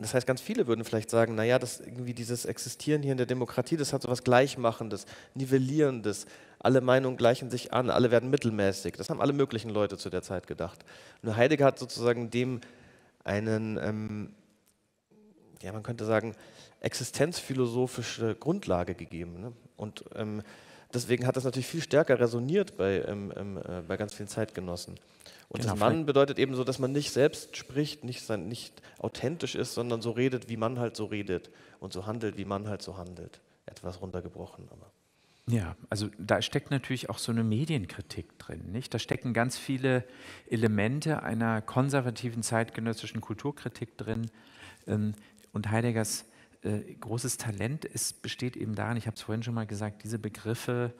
das heißt, ganz viele würden vielleicht sagen, naja, das irgendwie dieses Existieren hier in der Demokratie, das hat so was Gleichmachendes, Nivellierendes. Alle Meinungen gleichen sich an, alle werden mittelmäßig. Das haben alle möglichen Leute zu der Zeit gedacht. Nur Heidegger hat sozusagen dem einen, ähm, ja, man könnte sagen, existenzphilosophische Grundlage gegeben. Ne? Und ähm, deswegen hat das natürlich viel stärker resoniert bei, ähm, äh, bei ganz vielen Zeitgenossen. Und genau, das Mann bedeutet eben so, dass man nicht selbst spricht, nicht, sein, nicht authentisch ist, sondern so redet, wie man halt so redet und so handelt, wie man halt so handelt. Etwas runtergebrochen, aber... Ja, also da steckt natürlich auch so eine Medienkritik drin, nicht? Da stecken ganz viele Elemente einer konservativen zeitgenössischen Kulturkritik drin. Und Heideggers großes Talent ist, besteht eben darin, ich habe es vorhin schon mal gesagt, diese Begriffe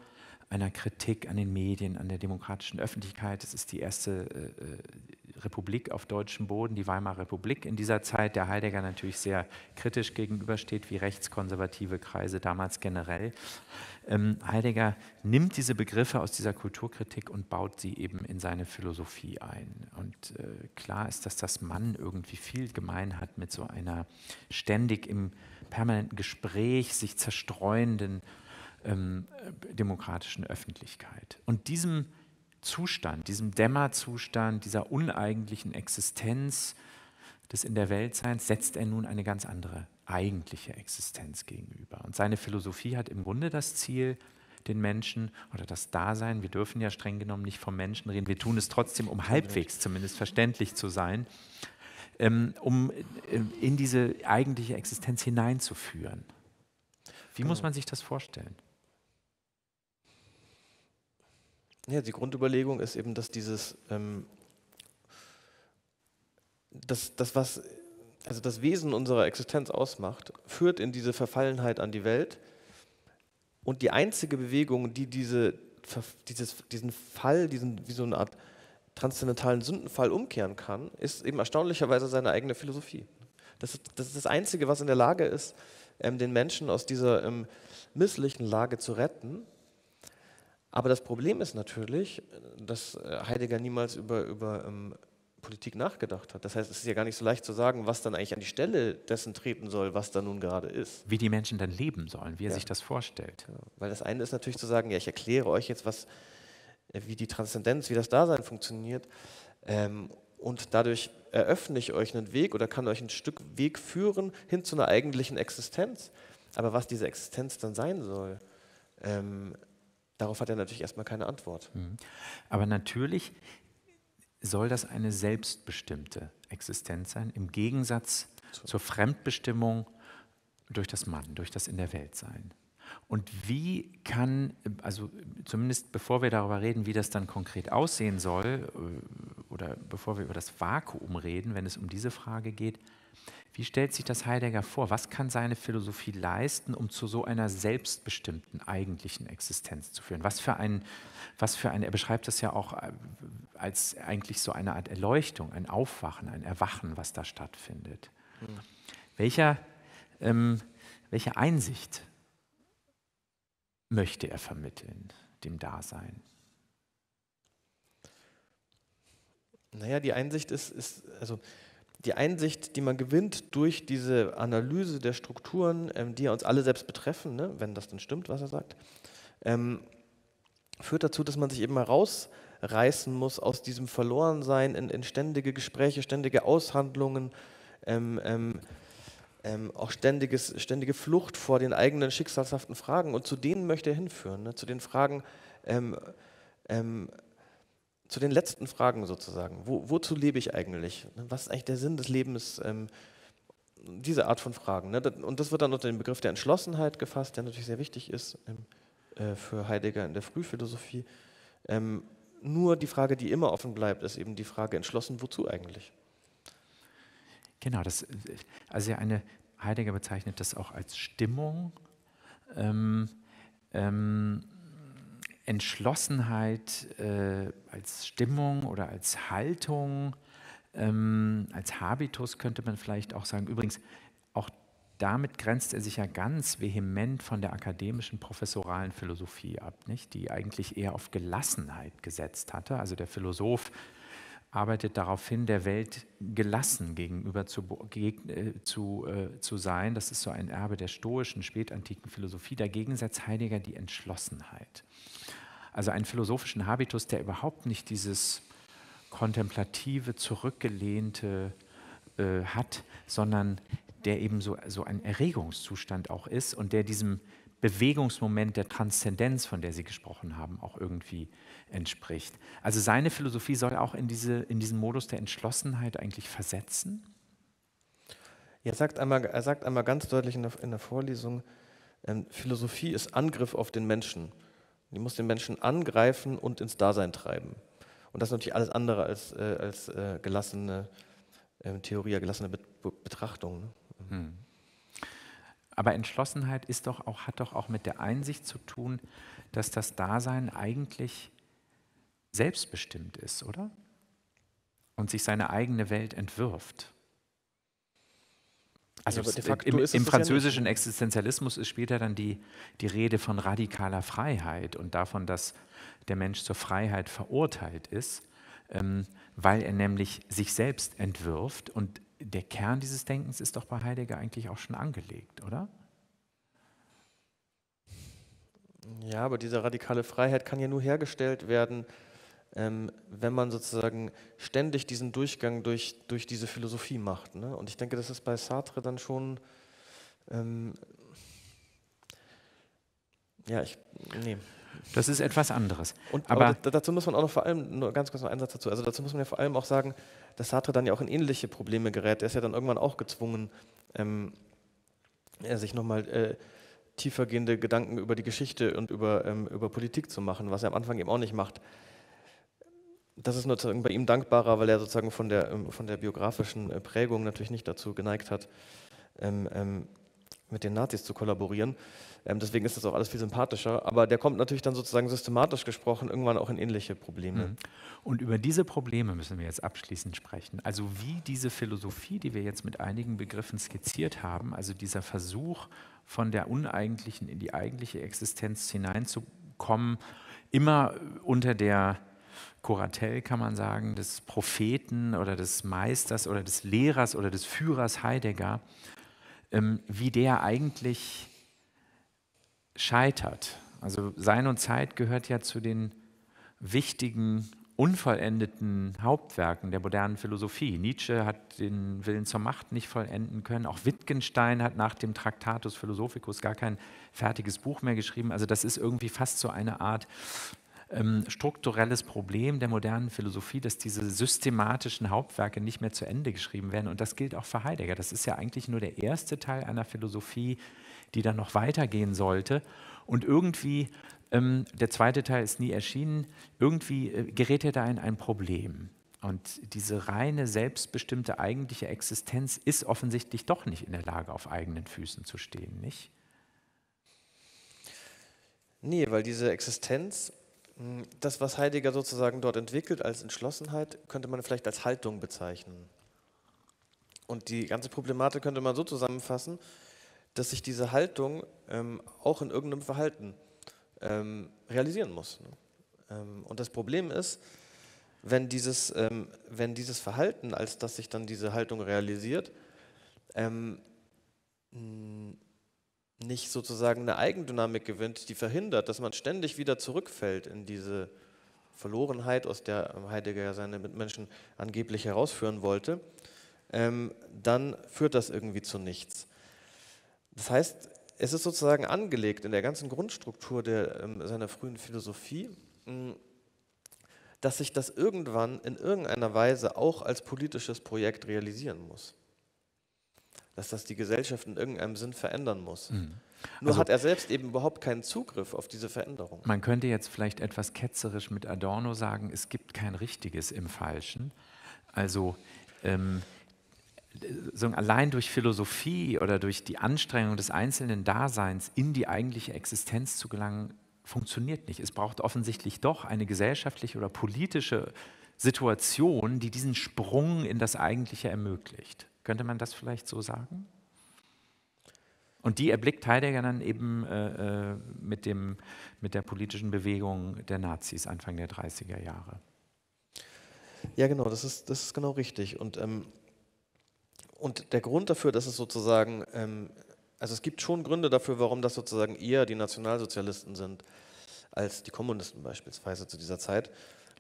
einer Kritik an den Medien, an der demokratischen Öffentlichkeit. Das ist die erste äh, Republik auf deutschem Boden, die Weimarer Republik in dieser Zeit, der Heidegger natürlich sehr kritisch gegenübersteht, wie rechtskonservative Kreise damals generell. Ähm, Heidegger nimmt diese Begriffe aus dieser Kulturkritik und baut sie eben in seine Philosophie ein. Und äh, klar ist, dass das Mann irgendwie viel gemein hat mit so einer ständig im permanenten Gespräch sich zerstreuenden Ähm, demokratischen Öffentlichkeit. Und diesem Zustand, diesem Dämmerzustand, dieser uneigentlichen Existenz des in der Weltseins setzt er nun eine ganz andere eigentliche Existenz gegenüber. Und seine Philosophie hat im Grunde das Ziel, den Menschen oder das Dasein, wir dürfen ja streng genommen nicht vom Menschen reden, wir tun es trotzdem, um halbwegs zumindest verständlich zu sein, ähm, um ähm, in diese eigentliche Existenz hineinzuführen. Wie muss man sich das vorstellen? Ja, die Grundüberlegung ist eben, dass dieses, ähm, das, das, was, also das Wesen unserer Existenz ausmacht, führt in diese Verfallenheit an die Welt. Und die einzige Bewegung, die diese, dieses, diesen Fall, diesen, wie so eine Art transzendentalen Sündenfall umkehren kann, ist eben erstaunlicherweise seine eigene Philosophie. Das ist das, ist das Einzige, was in der Lage ist, ähm, den Menschen aus dieser ähm, misslichen Lage zu retten. Aber das Problem ist natürlich, dass Heidegger niemals über, über ähm, Politik nachgedacht hat. Das heißt, es ist ja gar nicht so leicht zu sagen, was dann eigentlich an die Stelle dessen treten soll, was da nun gerade ist. Wie die Menschen dann leben sollen, wie er ja. sich das vorstellt. Ja. Weil das eine ist natürlich zu sagen, ja, ich erkläre euch jetzt, was, wie die Transzendenz, wie das Dasein funktioniert, ähm, und dadurch eröffne ich euch einen Weg oder kann euch ein Stück Weg führen hin zu einer eigentlichen Existenz. Aber was diese Existenz dann sein soll, ähm, darauf hat er natürlich erstmal keine Antwort. Aber natürlich soll das eine selbstbestimmte Existenz sein, im Gegensatz so. zur Fremdbestimmung durch das Mann, durch das in der Welt sein. Und wie kann, also zumindest bevor wir darüber reden, wie das dann konkret aussehen soll, oder bevor wir über das Vakuum reden, wenn es um diese Frage geht, wie stellt sich das Heidegger vor? Was kann seine Philosophie leisten, um zu so einer selbstbestimmten eigentlichen Existenz zu führen? Was für ein, was für ein, er beschreibt das ja auch als eigentlich so eine Art Erleuchtung, ein Aufwachen, ein Erwachen, was da stattfindet. Mhm. Welcher, ähm, welche Einsicht möchte er vermitteln, dem Dasein? Naja, die Einsicht ist, ist also die Einsicht, die man gewinnt durch diese Analyse der Strukturen, ähm, die ja uns alle selbst betreffen, ne, wenn das denn stimmt, was er sagt, ähm, führt dazu, dass man sich eben mal rausreißen muss aus diesem Verlorensein in, in ständige Gespräche, ständige Aushandlungen, ähm, ähm, Ähm, auch ständiges, ständige Flucht vor den eigenen schicksalshaften Fragen, und zu denen möchte er hinführen, ne? Zu den Fragen, ähm, ähm, zu den letzten Fragen sozusagen. Wo, wozu lebe ich eigentlich? Was ist eigentlich der Sinn des Lebens? Ähm, diese Art von Fragen. Ne? Und das wird dann unter dem Begriff der Entschlossenheit gefasst, der natürlich sehr wichtig ist ähm, äh, für Heidegger in der Frühphilosophie. Ähm, nur die Frage, die immer offen bleibt, ist eben die Frage entschlossen, wozu eigentlich? Genau, das, also eine, Heidegger bezeichnet das auch als Stimmung, ähm, ähm, Entschlossenheit äh, als Stimmung oder als Haltung, ähm, als Habitus könnte man vielleicht auch sagen. Übrigens, auch damit grenzt er sich ja ganz vehement von der akademischen professoralen Philosophie ab, nicht? Die eigentlich eher auf Gelassenheit gesetzt hatte. Also der Philosoph arbeitet darauf hin, der Welt gelassen gegenüber zu, äh, zu, äh, zu sein. Das ist so ein Erbe der stoischen, spätantiken Philosophie. Dagegen setzt Heidegger die Entschlossenheit. Also einen philosophischen Habitus, der überhaupt nicht dieses kontemplative, zurückgelehnte äh, hat, sondern der eben so, so ein Erregungszustand auch ist und der diesem Bewegungsmoment der Transzendenz, von der Sie gesprochen haben, auch irgendwie entspricht. Also seine Philosophie soll auch in, diese, in diesen Modus der Entschlossenheit eigentlich versetzen? Ja, er sagt einmal, er sagt einmal ganz deutlich in der, in der Vorlesung, ähm, Philosophie ist Angriff auf den Menschen. Die muss den Menschen angreifen und ins Dasein treiben. Und das ist natürlich alles andere als, äh, als äh, gelassene äh, Theorie, gelassene Be- Betrachtung. Ne? Hm. Aber Entschlossenheit ist doch auch, hat doch auch mit der Einsicht zu tun, dass das Dasein eigentlich selbstbestimmt ist, oder? Und sich seine eigene Welt entwirft. Also ja, de facto im, ist es im französischen ja Existenzialismus ist später dann die, die Rede von radikaler Freiheit und davon, dass der Mensch zur Freiheit verurteilt ist, ähm, weil er nämlich sich selbst entwirft. Und der Kern dieses Denkens ist doch bei Heidegger eigentlich auch schon angelegt, oder? Ja, aber diese radikale Freiheit kann ja nur hergestellt werden, ähm, wenn man sozusagen ständig diesen Durchgang durch, durch diese Philosophie macht. Ne? Und ich denke, das ist bei Sartre dann schon... Ähm, ja, ich... Nee. Das ist etwas anderes. Und, aber, aber dazu muss man auch noch vor allem, nur ganz kurz noch einen Satz dazu, also dazu muss man ja vor allem auch sagen, dass Sartre dann ja auch in ähnliche Probleme gerät. Er ist ja dann irgendwann auch gezwungen, ähm, er sich nochmal äh, tiefergehende Gedanken über die Geschichte und über, ähm, über Politik zu machen, was er am Anfang eben auch nicht macht. Das ist sozusagen bei ihm dankbarer, weil er sozusagen von der, ähm, von der biografischen äh, Prägung natürlich nicht dazu geneigt hat, ähm, ähm, mit den Nazis zu kollaborieren. Ähm, deswegen ist das auch alles viel sympathischer. Aber der kommt natürlich dann sozusagen systematisch gesprochen irgendwann auch in ähnliche Probleme. Mhm. Und über diese Probleme müssen wir jetzt abschließend sprechen. Also wie diese Philosophie, die wir jetzt mit einigen Begriffen skizziert haben, also dieser Versuch, von der uneigentlichen in die eigentliche Existenz hineinzukommen, immer unter der Kuratell, kann man sagen, des Propheten oder des Meisters oder des Lehrers oder des Führers Heidegger, wie der eigentlich scheitert. Also Sein und Zeit gehört ja zu den wichtigen, unvollendeten Hauptwerken der modernen Philosophie. Nietzsche hat den Willen zur Macht nicht vollenden können. Auch Wittgenstein hat nach dem Tractatus Philosophicus gar kein fertiges Buch mehr geschrieben. Also das ist irgendwie fast so eine Art ähm, strukturelles Problem der modernen Philosophie, dass diese systematischen Hauptwerke nicht mehr zu Ende geschrieben werden. Und das gilt auch für Heidegger. Das ist ja eigentlich nur der erste Teil einer Philosophie, die dann noch weitergehen sollte. Und irgendwie, ähm, der zweite Teil ist nie erschienen, irgendwie äh, gerät er da in ein Problem. Und diese reine, selbstbestimmte, eigentliche Existenz ist offensichtlich doch nicht in der Lage, auf eigenen Füßen zu stehen, nicht? Nee, weil diese Existenz, das, was Heidegger sozusagen dort entwickelt als Entschlossenheit, könnte man vielleicht als Haltung bezeichnen. Und die ganze Problematik könnte man so zusammenfassen, dass sich diese Haltung ähm, auch in irgendeinem Verhalten ähm, realisieren muss. Ne? Ähm, und das Problem ist, wenn dieses, ähm, wenn dieses Verhalten, als dass sich dann diese Haltung realisiert, ähm, nicht sozusagen eine Eigendynamik gewinnt, die verhindert, dass man ständig wieder zurückfällt in diese Verlorenheit, aus der Heidegger seine Mitmenschen angeblich herausführen wollte, ähm, dann führt das irgendwie zu nichts. Das heißt, es ist sozusagen angelegt in der ganzen Grundstruktur der, ähm, seiner frühen Philosophie, mh, dass sich das irgendwann in irgendeiner Weise auch als politisches Projekt realisieren muss. Dass das die Gesellschaft in irgendeinem Sinn verändern muss. Mhm. Nur also, hat er selbst eben überhaupt keinen Zugriff auf diese Veränderung. Man könnte jetzt vielleicht etwas ketzerisch mit Adorno sagen, es gibt kein Richtiges im Falschen. Also ähm, So allein durch Philosophie oder durch die Anstrengung des einzelnen Daseins in die eigentliche Existenz zu gelangen, funktioniert nicht. Es braucht offensichtlich doch eine gesellschaftliche oder politische Situation, die diesen Sprung in das Eigentliche ermöglicht. Könnte man das vielleicht so sagen? Und die erblickt Heidegger dann eben äh, mit, dem, mit der politischen Bewegung der Nazis Anfang der dreißiger Jahre. Ja genau, das ist, das ist genau richtig. Und ähm Und der Grund dafür, dass es sozusagen, ähm, also es gibt schon Gründe dafür, warum das sozusagen eher die Nationalsozialisten sind, als die Kommunisten beispielsweise zu dieser Zeit.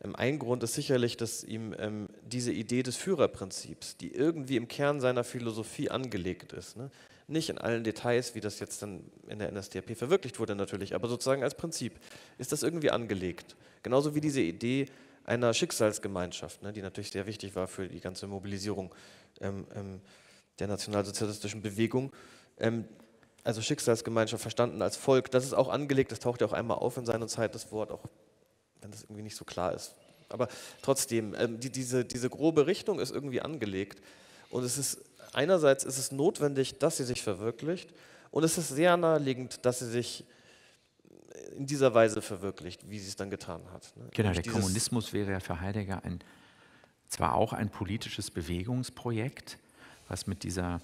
Ähm, ein Grund ist sicherlich, dass ihm ähm, diese Idee des Führerprinzips, die irgendwie im Kern seiner Philosophie angelegt ist, ne? Nicht in allen Details, wie das jetzt dann in der N S D A P verwirklicht wurde natürlich, aber sozusagen als Prinzip ist das irgendwie angelegt. Genauso wie diese Idee einer Schicksalsgemeinschaft, ne, die natürlich sehr wichtig war für die ganze Mobilisierung ähm, ähm, der nationalsozialistischen Bewegung. Ähm, also Schicksalsgemeinschaft verstanden als Volk, das ist auch angelegt, das taucht ja auch einmal auf in Sein und Zeit, das Wort, auch wenn das irgendwie nicht so klar ist. Aber trotzdem, ähm, die, diese, diese grobe Richtung ist irgendwie angelegt und es ist, einerseits ist es notwendig, dass sie sich verwirklicht und es ist sehr naheliegend, dass sie sich in dieser Weise verwirklicht, wie sie es dann getan hat. Ne? Genau, der Kommunismus wäre ja für Heidegger ein, zwar auch ein politisches Bewegungsprojekt, was mit dieser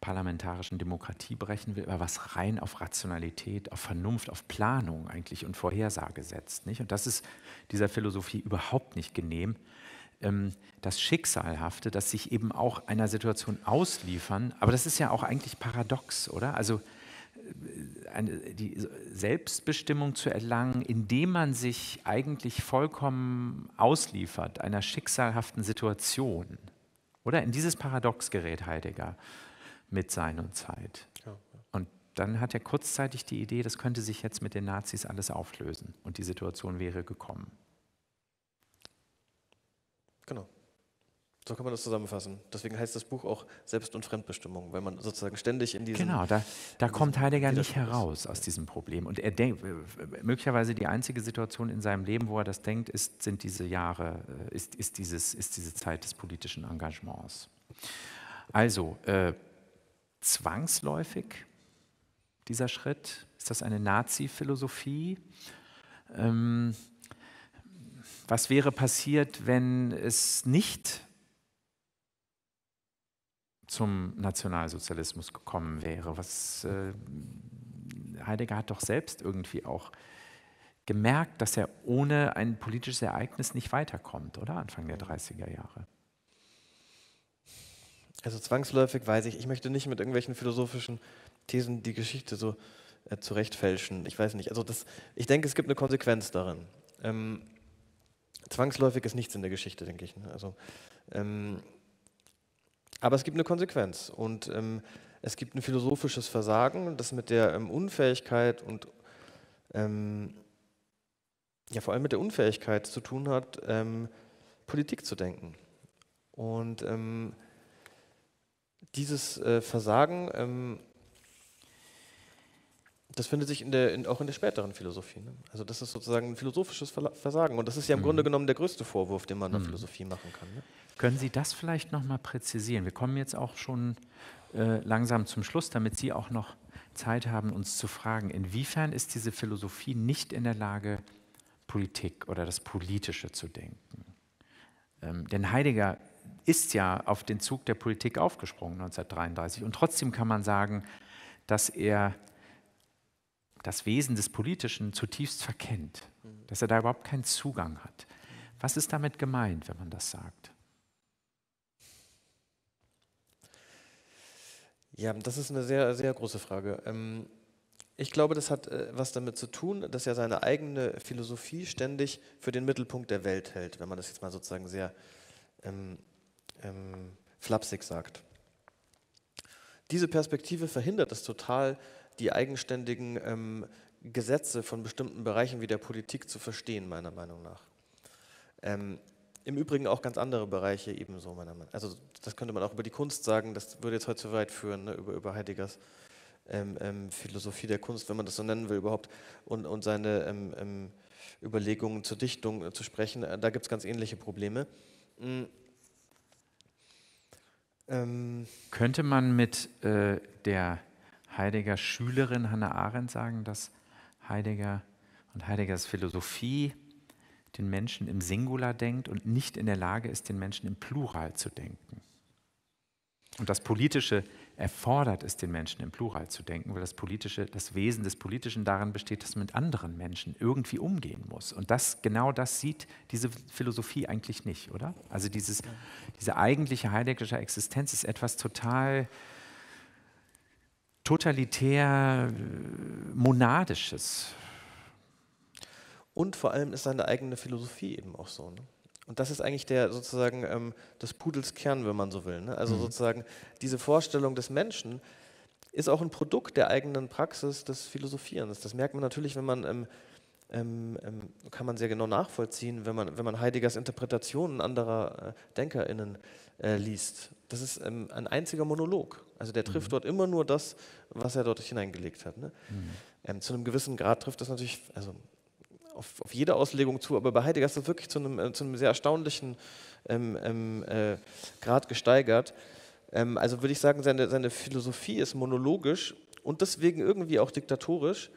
parlamentarischen Demokratie brechen will, aber was rein auf Rationalität, auf Vernunft, auf Planung eigentlich und Vorhersage setzt. Nicht? Und das ist dieser Philosophie überhaupt nicht genehm. Das Schicksalhafte, das sich eben auch einer Situation ausliefern, aber das ist ja auch eigentlich paradox, oder? Also Eine, die Selbstbestimmung zu erlangen, indem man sich eigentlich vollkommen ausliefert einer schicksalhaften Situation. Oder? In dieses Paradox gerät Heidegger mit Sein und Zeit. Ja, ja. Und dann hat er kurzzeitig die Idee, das könnte sich jetzt mit den Nazis alles auflösen und die Situation wäre gekommen. Genau. So kann man das zusammenfassen. Deswegen heißt das Buch auch Selbst- und Fremdbestimmung, weil man sozusagen ständig in diesem... Genau, da, da kommt Heidegger nicht heraus aus diesem Problem. Und er denkt, möglicherweise die einzige Situation in seinem Leben, wo er das denkt, ist, sind diese Jahre, ist, ist, dieses, ist diese Zeit des politischen Engagements. Also, äh, zwangsläufig dieser Schritt, ist das eine Nazi-Philosophie? Ähm, was wäre passiert, wenn es nicht zum Nationalsozialismus gekommen wäre? Was, äh, Heidegger hat doch selbst irgendwie auch gemerkt, dass er ohne ein politisches Ereignis nicht weiterkommt, oder? Anfang der dreißiger Jahre. Also zwangsläufig weiß ich, ich möchte nicht mit irgendwelchen philosophischen Thesen die Geschichte so äh, zurechtfälschen. Ich weiß nicht. Also das, ich denke, es gibt eine Konsequenz darin. Ähm, zwangsläufig ist nichts in der Geschichte, denke ich. Ne? Also, ähm, aber es gibt eine Konsequenz. Und ähm, es gibt ein philosophisches Versagen, das mit der ähm, Unfähigkeit und ähm, ja, vor allem mit der Unfähigkeit zu tun hat, ähm, Politik zu denken. Und ähm, dieses äh, Versagen, ähm, das findet sich in der, in, auch in der späteren Philosophie. Ne? Also das ist sozusagen ein philosophisches Versagen. Und das ist ja im mhm. Grunde genommen der größte Vorwurf, den man mhm. in der Philosophie machen kann. Ne? Können Sie das vielleicht noch mal präzisieren? Wir kommen jetzt auch schon äh, langsam zum Schluss, damit Sie auch noch Zeit haben, uns zu fragen, inwiefern ist diese Philosophie nicht in der Lage, Politik oder das Politische zu denken? Ähm, denn Heidegger ist ja auf den Zug der Politik aufgesprungen neunzehnhundertdreiunddreißig. Und trotzdem kann man sagen, dass er das Wesen des Politischen zutiefst verkennt, dass er da überhaupt keinen Zugang hat. Was ist damit gemeint, wenn man das sagt? Ja, das ist eine sehr, sehr große Frage. Ähm Ich glaube, das hat äh, was damit zu tun, dass er seine eigene Philosophie ständig für den Mittelpunkt der Welt hält, wenn man das jetzt mal sozusagen sehr ähm, ähm, flapsig sagt. Diese Perspektive verhindert es total, die eigenständigen ähm, Gesetze von bestimmten Bereichen wie der Politik zu verstehen, meiner Meinung nach. Ähm, Im Übrigen auch ganz andere Bereiche ebenso, meiner Meinung nach. Also das könnte man auch über die Kunst sagen, das würde jetzt heute zu weit führen, ne, über, über Heideggers Ähm, ähm, Philosophie der Kunst, wenn man das so nennen will überhaupt, und, und seine ähm, ähm, Überlegungen zur Dichtung äh, zu sprechen, äh, da gibt es ganz ähnliche Probleme. Mhm. Ähm. Könnte man mit äh, der Heidegger Schülerin Hannah Arendt sagen, dass Heidegger und Heideggers Philosophie den Menschen im Singular denkt und nicht in der Lage ist, den Menschen im Plural zu denken? Und das Politische erfordert es, den Menschen im Plural zu denken, weil das Politische, das Wesen des Politischen darin besteht, dass man mit anderen Menschen irgendwie umgehen muss. Und das, genau das sieht diese Philosophie eigentlich nicht, oder? Also dieses, diese eigentliche heideggerische Existenz ist etwas total totalitär Monadisches. Und vor allem ist seine eigene Philosophie eben auch so, ne? Und das ist eigentlich der sozusagen ähm, des Pudels Kern, wenn man so will. Ne? Also mhm. sozusagen diese Vorstellung des Menschen ist auch ein Produkt der eigenen Praxis des Philosophierens. Das merkt man natürlich, wenn man, ähm, ähm, kann man sehr genau nachvollziehen, wenn man, wenn man Heideggers Interpretationen anderer äh, DenkerInnen äh, liest. Das ist ähm, ein einziger Monolog. Also der trifft mhm. dort immer nur das, was er dort hineingelegt hat. Ne? Mhm. Ähm, zu einem gewissen Grad trifft das natürlich, also Auf, auf jede Auslegung zu, aber bei Heidegger ist das wirklich zu einem, äh, zu einem sehr erstaunlichen ähm, ähm, äh, Grad gesteigert. Ähm, also würde ich sagen, seine, seine Philosophie ist monologisch und deswegen irgendwie auch diktatorisch.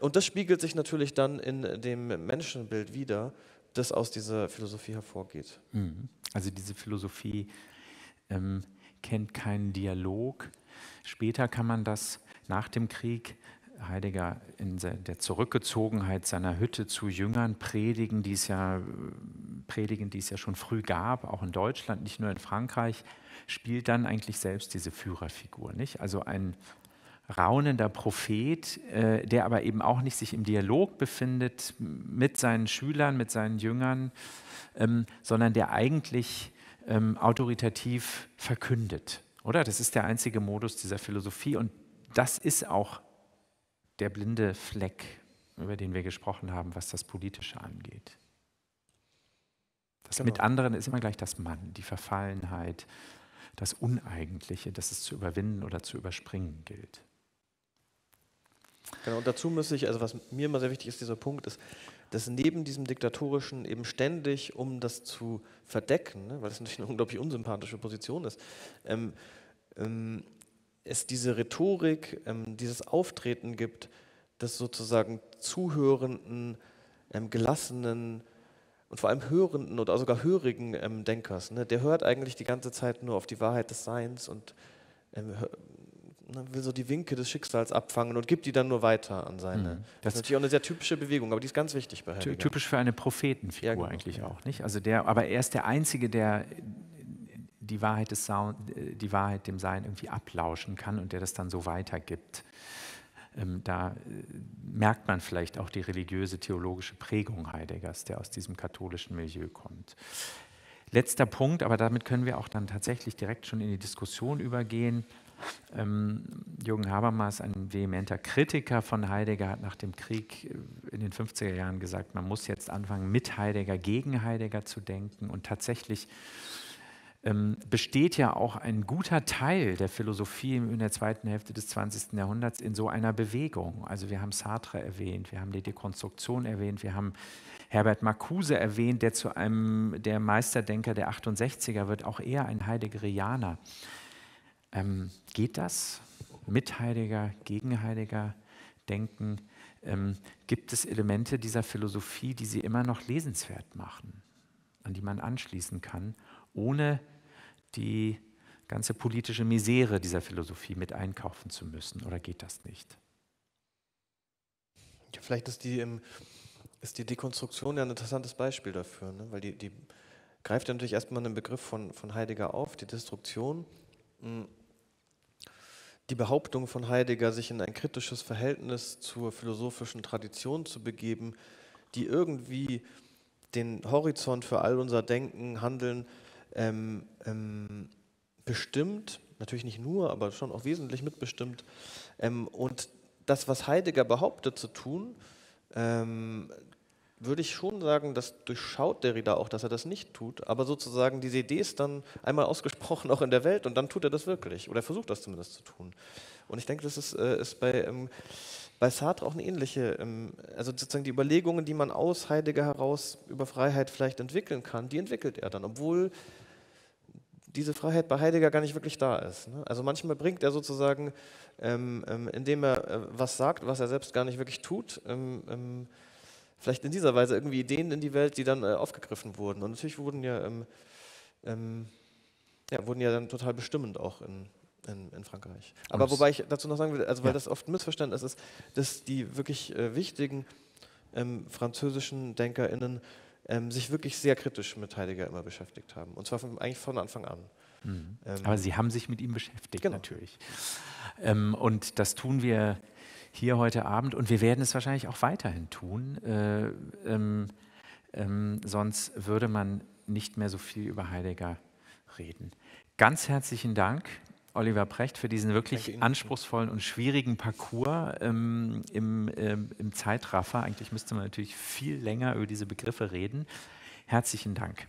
Und das spiegelt sich natürlich dann in dem Menschenbild wider, das aus dieser Philosophie hervorgeht. Mhm. Also diese Philosophie ähm, kennt keinen Dialog. Später kann man das nach dem Krieg Heidegger in der Zurückgezogenheit seiner Hütte zu Jüngern predigen, die es ja, predigen, die es ja schon früh gab, auch in Deutschland, nicht nur in Frankreich, spielt dann eigentlich selbst diese Führerfigur, nicht? Also ein raunender Prophet, äh, der aber eben auch nicht sich im Dialog befindet mit seinen Schülern, mit seinen Jüngern, ähm, sondern der eigentlich ähm, autoritativ verkündet, oder? Das ist der einzige Modus dieser Philosophie und das ist auch der blinde Fleck, über den wir gesprochen haben, was das Politische angeht. Das genau. Mit anderen ist immer gleich das Mann, die Verfallenheit, das Uneigentliche, das es zu überwinden oder zu überspringen gilt. Genau, und dazu müsste ich, also was mir immer sehr wichtig ist, dieser Punkt ist, dass neben diesem Diktatorischen eben ständig, um das zu verdecken, ne, weil das natürlich eine unglaublich unsympathische Position ist, ähm, ähm, es diese Rhetorik, ähm, dieses Auftreten gibt, des sozusagen zuhörenden, ähm, gelassenen und vor allem hörenden oder sogar hörigen ähm, Denkers. Ne? Der hört eigentlich die ganze Zeit nur auf die Wahrheit des Seins und ähm, will so die Winke des Schicksals abfangen und gibt die dann nur weiter an seine. Mhm. Das, das ist natürlich auch eine sehr typische Bewegung, aber die ist ganz wichtig bei Heidegger. Typisch für eine Prophetenfigur ja, genau. eigentlich auch, nicht? Also der, aber er ist der Einzige, der die Wahrheit, des Sound, die Wahrheit dem Sein irgendwie ablauschen kann und der das dann so weitergibt. Ähm, da merkt man vielleicht auch die religiöse, theologische Prägung Heideggers, der aus diesem katholischen Milieu kommt. Letzter Punkt, aber damit können wir auch dann tatsächlich direkt schon in die Diskussion übergehen. Ähm, Jürgen Habermas, ein vehementer Kritiker von Heidegger, hat nach dem Krieg in den fünfziger Jahren gesagt, man muss jetzt anfangen, mit Heidegger gegen Heidegger zu denken. Und tatsächlich ähm, besteht ja auch ein guter Teil der Philosophie in der zweiten Hälfte des zwanzigsten Jahrhunderts in so einer Bewegung. Also wir haben Sartre erwähnt, wir haben die Dekonstruktion erwähnt, wir haben Herbert Marcuse erwähnt, der zu einem der Meisterdenker der achtundsechziger wird, auch eher ein Heideggerianer. Ähm, geht das? Mit Heidegger, gegen Heidegger denken? Ähm, gibt es Elemente dieser Philosophie, die sie immer noch lesenswert machen, an die man anschließen kann, ohne die ganze politische Misere dieser Philosophie mit einkaufen zu müssen? Oder geht das nicht? Ja, vielleicht ist die, ähm, ist die Dekonstruktion ja ein interessantes Beispiel dafür, ne? Weil die, die greift ja natürlich erstmal einen Begriff von, von Heidegger auf, die Destruktion. Die Behauptung von Heidegger, sich in ein kritisches Verhältnis zur philosophischen Tradition zu begeben, die irgendwie den Horizont für all unser Denken, Handeln ähm, ähm, bestimmt, natürlich nicht nur, aber schon auch wesentlich mitbestimmt. Ähm, und das, was Heidegger behauptet zu tun, ähm, würde ich schon sagen, das durchschaut Derrida auch, dass er das nicht tut, aber sozusagen diese Idee ist dann einmal ausgesprochen auch in der Welt und dann tut er das wirklich oder versucht das zumindest zu tun. Und ich denke, das ist, äh, ist bei, ähm, bei Sartre auch eine ähnliche, ähm, also sozusagen die Überlegungen, die man aus Heidegger heraus über Freiheit vielleicht entwickeln kann, die entwickelt er dann, obwohl diese Freiheit bei Heidegger gar nicht wirklich da ist. Ne? Also manchmal bringt er sozusagen, ähm, ähm, indem er äh, was sagt, was er selbst gar nicht wirklich tut, ähm, ähm, vielleicht in dieser Weise irgendwie Ideen in die Welt, die dann äh, aufgegriffen wurden. Und natürlich wurden ja, ähm, ähm, ja, wurden ja dann total bestimmend auch in, in, in Frankreich. Aber und wobei ich dazu noch sagen will, also weil ja. das oft ein Missverständnis ist, dass die wirklich äh, wichtigen ähm, französischen DenkerInnen ähm, sich wirklich sehr kritisch mit Heidegger immer beschäftigt haben. Und zwar von, eigentlich von Anfang an. Mhm. Ähm, Aber sie haben sich mit ihm beschäftigt, genau. natürlich. Ähm, und das tun wir hier heute Abend und wir werden es wahrscheinlich auch weiterhin tun, äh, ähm, ähm, sonst würde man nicht mehr so viel über Heidegger reden. Ganz herzlichen Dank, Oliver Precht, für diesen wirklich anspruchsvollen und schwierigen Parcours ähm, im, ähm, im Zeitraffer. Eigentlich müsste man natürlich viel länger über diese Begriffe reden. Herzlichen Dank.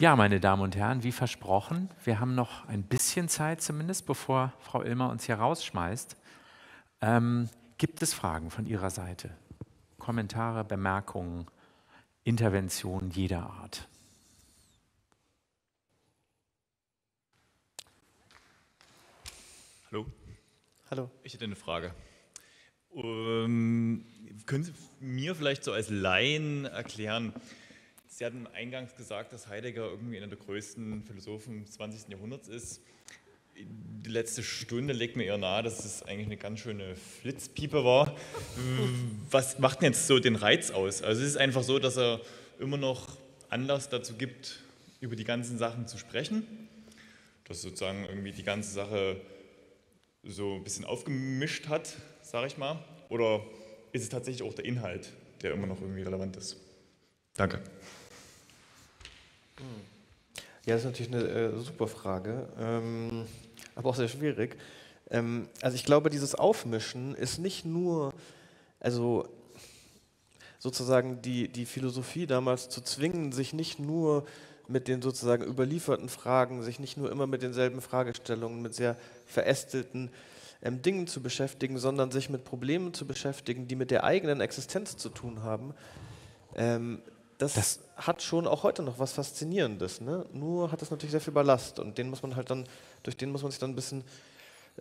Ja, meine Damen und Herren, wie versprochen, wir haben noch ein bisschen Zeit zumindest, bevor Frau Illmer uns hier rausschmeißt. Ähm, gibt es Fragen von Ihrer Seite? Kommentare, Bemerkungen, Interventionen jeder Art? Hallo. Hallo. Ich hätte eine Frage. Ähm, können Sie mir vielleicht so als Laien erklären, Sie hatten eingangs gesagt, dass Heidegger irgendwie einer der größten Philosophen des zwanzigsten Jahrhunderts ist. Die letzte Stunde legt mir eher nahe, dass es eigentlich eine ganz schöne Flitzpiepe war. Was macht denn jetzt so den Reiz aus? Also es ist einfach so, dass er immer noch Anlass dazu gibt, über die ganzen Sachen zu sprechen. Dass sozusagen irgendwie die ganze Sache so ein bisschen aufgemischt hat, sage ich mal. Oder ist es tatsächlich auch der Inhalt, der immer noch irgendwie relevant ist? Danke. Ja, das ist natürlich eine äh, super Frage, ähm, aber auch sehr schwierig. Ähm, also ich glaube, dieses Aufmischen ist nicht nur, also sozusagen die, die Philosophie damals zu zwingen, sich nicht nur mit den sozusagen überlieferten Fragen, sich nicht nur immer mit denselben Fragestellungen, mit sehr verästelten ähm, Dingen zu beschäftigen, sondern sich mit Problemen zu beschäftigen, die mit der eigenen Existenz zu tun haben. Ähm, Das, das hat schon auch heute noch was Faszinierendes, ne? Nur hat das natürlich sehr viel Ballast und den muss man halt dann, durch den muss man sich dann ein bisschen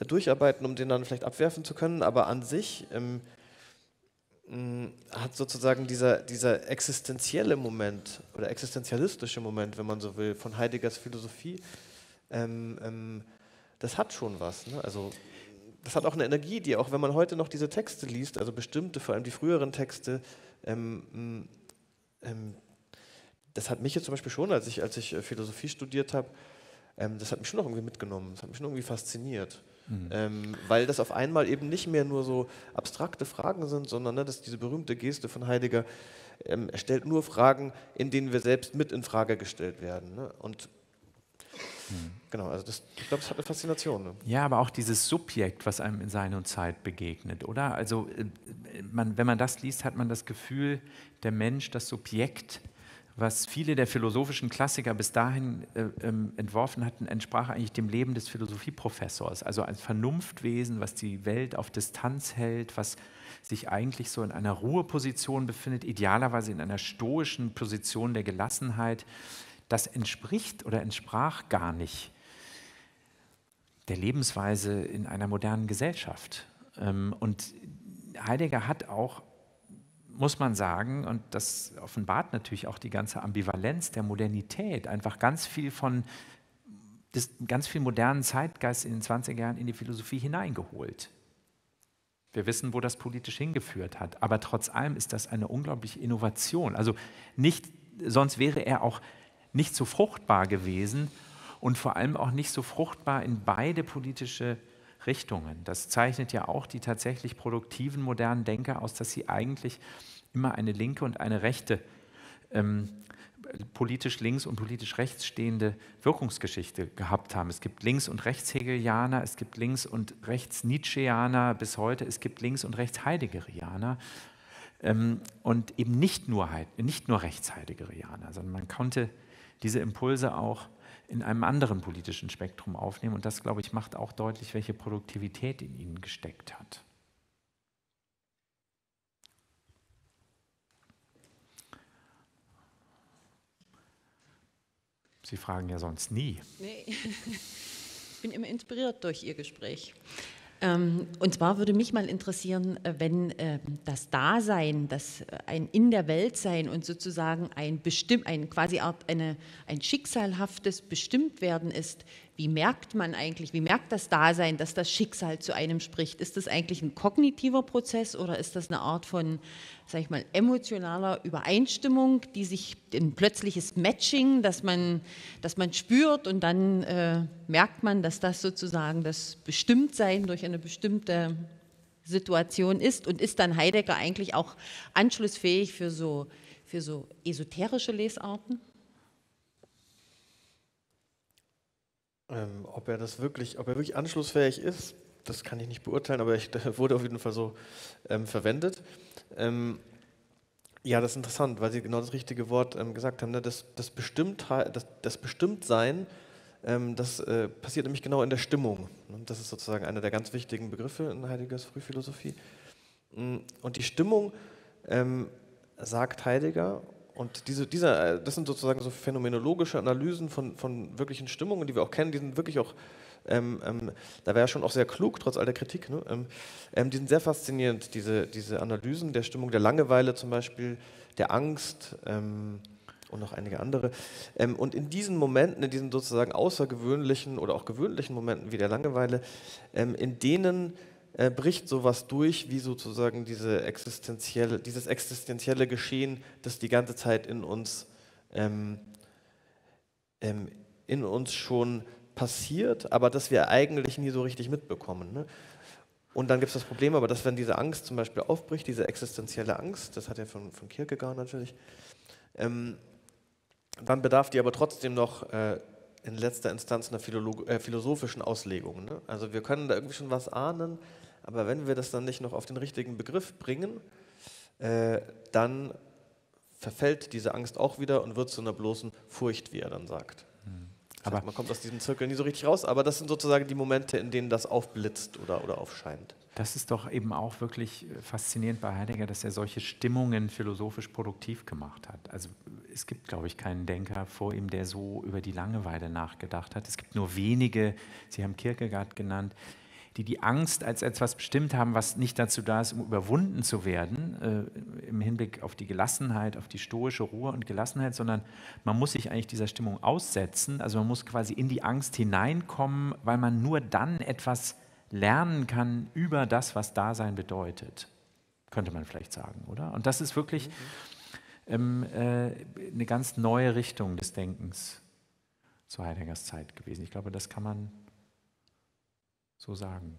durcharbeiten, um den dann vielleicht abwerfen zu können. Aber an sich ähm, hat sozusagen dieser, dieser existenzielle Moment oder existenzialistische Moment, wenn man so will, von Heideggers Philosophie, ähm, ähm, das hat schon was. Ne? Also das hat auch eine Energie, die auch, wenn man heute noch diese Texte liest, also bestimmte, vor allem die früheren Texte, ähm, ähm, das hat mich jetzt zum Beispiel schon, als ich, als ich Philosophie studiert habe, ähm, das hat mich schon noch irgendwie mitgenommen, das hat mich schon irgendwie fasziniert. Mhm. Ähm, weil das auf einmal eben nicht mehr nur so abstrakte Fragen sind, sondern ne, dass diese berühmte Geste von Heidegger, ähm, er stellt nur Fragen, in denen wir selbst mit in Frage gestellt werden. Ne? Und mhm. genau, also das, ich glaube, das hat eine Faszination. Ne? Ja, aber auch dieses Subjekt, was einem in Sein und Zeit begegnet, oder? Also man, wenn man das liest, hat man das Gefühl, der Mensch, das Subjekt, was viele der philosophischen Klassiker bis dahin äh, ähm, entworfen hatten, entsprach eigentlich dem Leben des Philosophieprofessors. Also ein Vernunftwesen, was die Welt auf Distanz hält, was sich eigentlich so in einer Ruheposition befindet, idealerweise in einer stoischen Position der Gelassenheit. Das entspricht oder entsprach gar nicht der Lebensweise in einer modernen Gesellschaft. Ähm, und Heidegger hat auch, muss man sagen, und das offenbart natürlich auch die ganze Ambivalenz der Modernität, einfach ganz viel von, des, ganz viel modernen Zeitgeist in den zwanziger Jahren in die Philosophie hineingeholt. Wir wissen, wo das politisch hingeführt hat, aber trotz allem ist das eine unglaubliche Innovation. Also nicht, sonst wäre er auch nicht so fruchtbar gewesen und vor allem auch nicht so fruchtbar in beide politische Richtungen. Das zeichnet ja auch die tatsächlich produktiven modernen Denker aus, dass sie eigentlich immer eine linke und eine rechte, ähm, politisch links und politisch rechts stehende Wirkungsgeschichte gehabt haben. Es gibt links- und rechts Hegelianer, es gibt links- und rechts Nietzscheaner bis heute, es gibt links- und rechts Heideggerianer ähm, und eben nicht nur, nicht nur rechts Heideggerianer, sondern man konnte diese Impulse auch in einem anderen politischen Spektrum aufnehmen. Und das, glaube ich, macht auch deutlich, welche Produktivität in ihnen gesteckt hat. Sie fragen ja sonst nie. Nee, ich bin immer inspiriert durch Ihr Gespräch. Und zwar würde mich mal interessieren, wenn das Dasein, das ein in der Welt sein und sozusagen ein bestimm, ein quasi Art eine ein schicksalhaftes Bestimmtwerden ist. Wie merkt man eigentlich, wie merkt das Dasein, dass das Schicksal zu einem spricht? Ist das eigentlich ein kognitiver Prozess oder ist das eine Art von, sag ich mal, emotionaler Übereinstimmung, die sich in plötzliches Matching, dass man, dass man spürt und dann äh, merkt man, dass das sozusagen das Bestimmtsein durch eine bestimmte Situation ist? Und ist dann Heidegger eigentlich auch anschlussfähig für so, für so esoterische Lesarten? Ähm, ob er das wirklich, ob er wirklich anschlussfähig ist, das kann ich nicht beurteilen, aber ich, der wurde auf jeden Fall so ähm, verwendet. Ähm, ja, das ist interessant, weil Sie genau das richtige Wort ähm, gesagt haben, ne? das, das, Bestimmtheit, das, das Bestimmtsein, ähm, das äh, passiert nämlich genau in der Stimmung. Ne? Das ist sozusagen einer der ganz wichtigen Begriffe in Heideggers Frühphilosophie. Und die Stimmung, ähm, sagt Heidegger, und diese, dieser, das sind sozusagen so phänomenologische Analysen von, von wirklichen Stimmungen, die wir auch kennen, die sind wirklich auch, ähm, ähm, da wäre er schon auch sehr klug, trotz all der Kritik, ne? ähm, ähm, die sind sehr faszinierend, diese, diese Analysen der Stimmung, der Langeweile zum Beispiel, der Angst ähm, und noch einige andere. Ähm, und in diesen Momenten, in diesen sozusagen außergewöhnlichen oder auch gewöhnlichen Momenten wie der Langeweile, ähm, in denen äh, bricht sowas durch, wie sozusagen diese existenzielle, dieses existenzielle Geschehen, das die ganze Zeit in uns, ähm, ähm, in uns schon passiert, aber das wir eigentlich nie so richtig mitbekommen. Ne? Und dann gibt es das Problem, aber dass wenn diese Angst zum Beispiel aufbricht, diese existenzielle Angst, das hat er von, von Kierkegaard natürlich, ähm, dann bedarf die aber trotzdem noch äh, in letzter Instanz einer Philolog- äh, philosophischen Auslegung. Ne? Also wir können da irgendwie schon was ahnen, aber wenn wir das dann nicht noch auf den richtigen Begriff bringen, äh, dann verfällt diese Angst auch wieder und wird zu einer bloßen Furcht, wie er dann sagt. Mhm. Das heißt, man kommt aus diesem Zirkel nie so richtig raus, aber das sind sozusagen die Momente, in denen das aufblitzt oder, oder aufscheint. Das ist doch eben auch wirklich faszinierend bei Heidegger, dass er solche Stimmungen philosophisch produktiv gemacht hat. Also es gibt, glaube ich, keinen Denker vor ihm, der so über die Langeweile nachgedacht hat. Es gibt nur wenige, Sie haben Kierkegaard genannt, die die Angst als etwas bestimmt haben, was nicht dazu da ist, um überwunden zu werden, äh, im Hinblick auf die Gelassenheit, auf die stoische Ruhe und Gelassenheit, sondern man muss sich eigentlich dieser Stimmung aussetzen, also man muss quasi in die Angst hineinkommen, weil man nur dann etwas lernen kann über das, was Dasein bedeutet, könnte man vielleicht sagen, oder? Und das ist wirklich ähm, äh, eine ganz neue Richtung des Denkens zu Heideggers Zeit gewesen. Ich glaube, das kann man so sagen.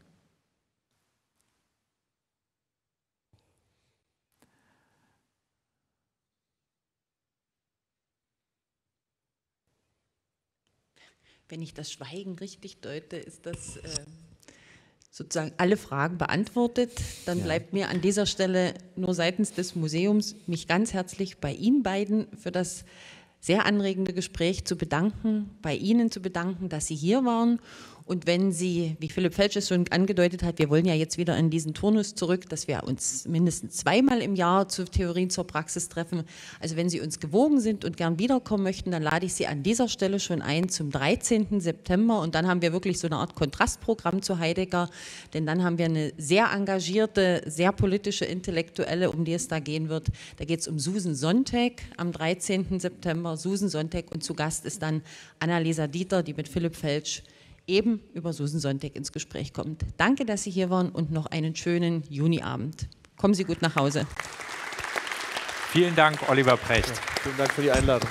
Wenn ich das Schweigen richtig deute, ist das äh, sozusagen alle Fragen beantwortet. Dann ja. Bleibt mir an dieser Stelle nur seitens des Museums mich ganz herzlich bei Ihnen beiden für das sehr anregende Gespräch zu bedanken, bei Ihnen zu bedanken, dass Sie hier waren. Und wenn Sie, wie Philipp Felsch es schon angedeutet hat, wir wollen ja jetzt wieder in diesen Turnus zurück, dass wir uns mindestens zweimal im Jahr zu Theorien zur Praxis treffen. Also wenn Sie uns gewogen sind und gern wiederkommen möchten, dann lade ich Sie an dieser Stelle schon ein zum dreizehnten September. Und dann haben wir wirklich so eine Art Kontrastprogramm zu Heidegger, denn dann haben wir eine sehr engagierte, sehr politische Intellektuelle, um die es da gehen wird. Da geht es um Susan Sonntag am dreizehnten September. Susan Sonntag, und zu Gast ist dann Annalisa Dieter, die mit Philipp Felsch eben über Susan Sonntag ins Gespräch kommt. Danke, dass Sie hier waren, und noch einen schönen Juniabend. Kommen Sie gut nach Hause. Vielen Dank, Oliver Precht. Ja, vielen Dank für die Einladung.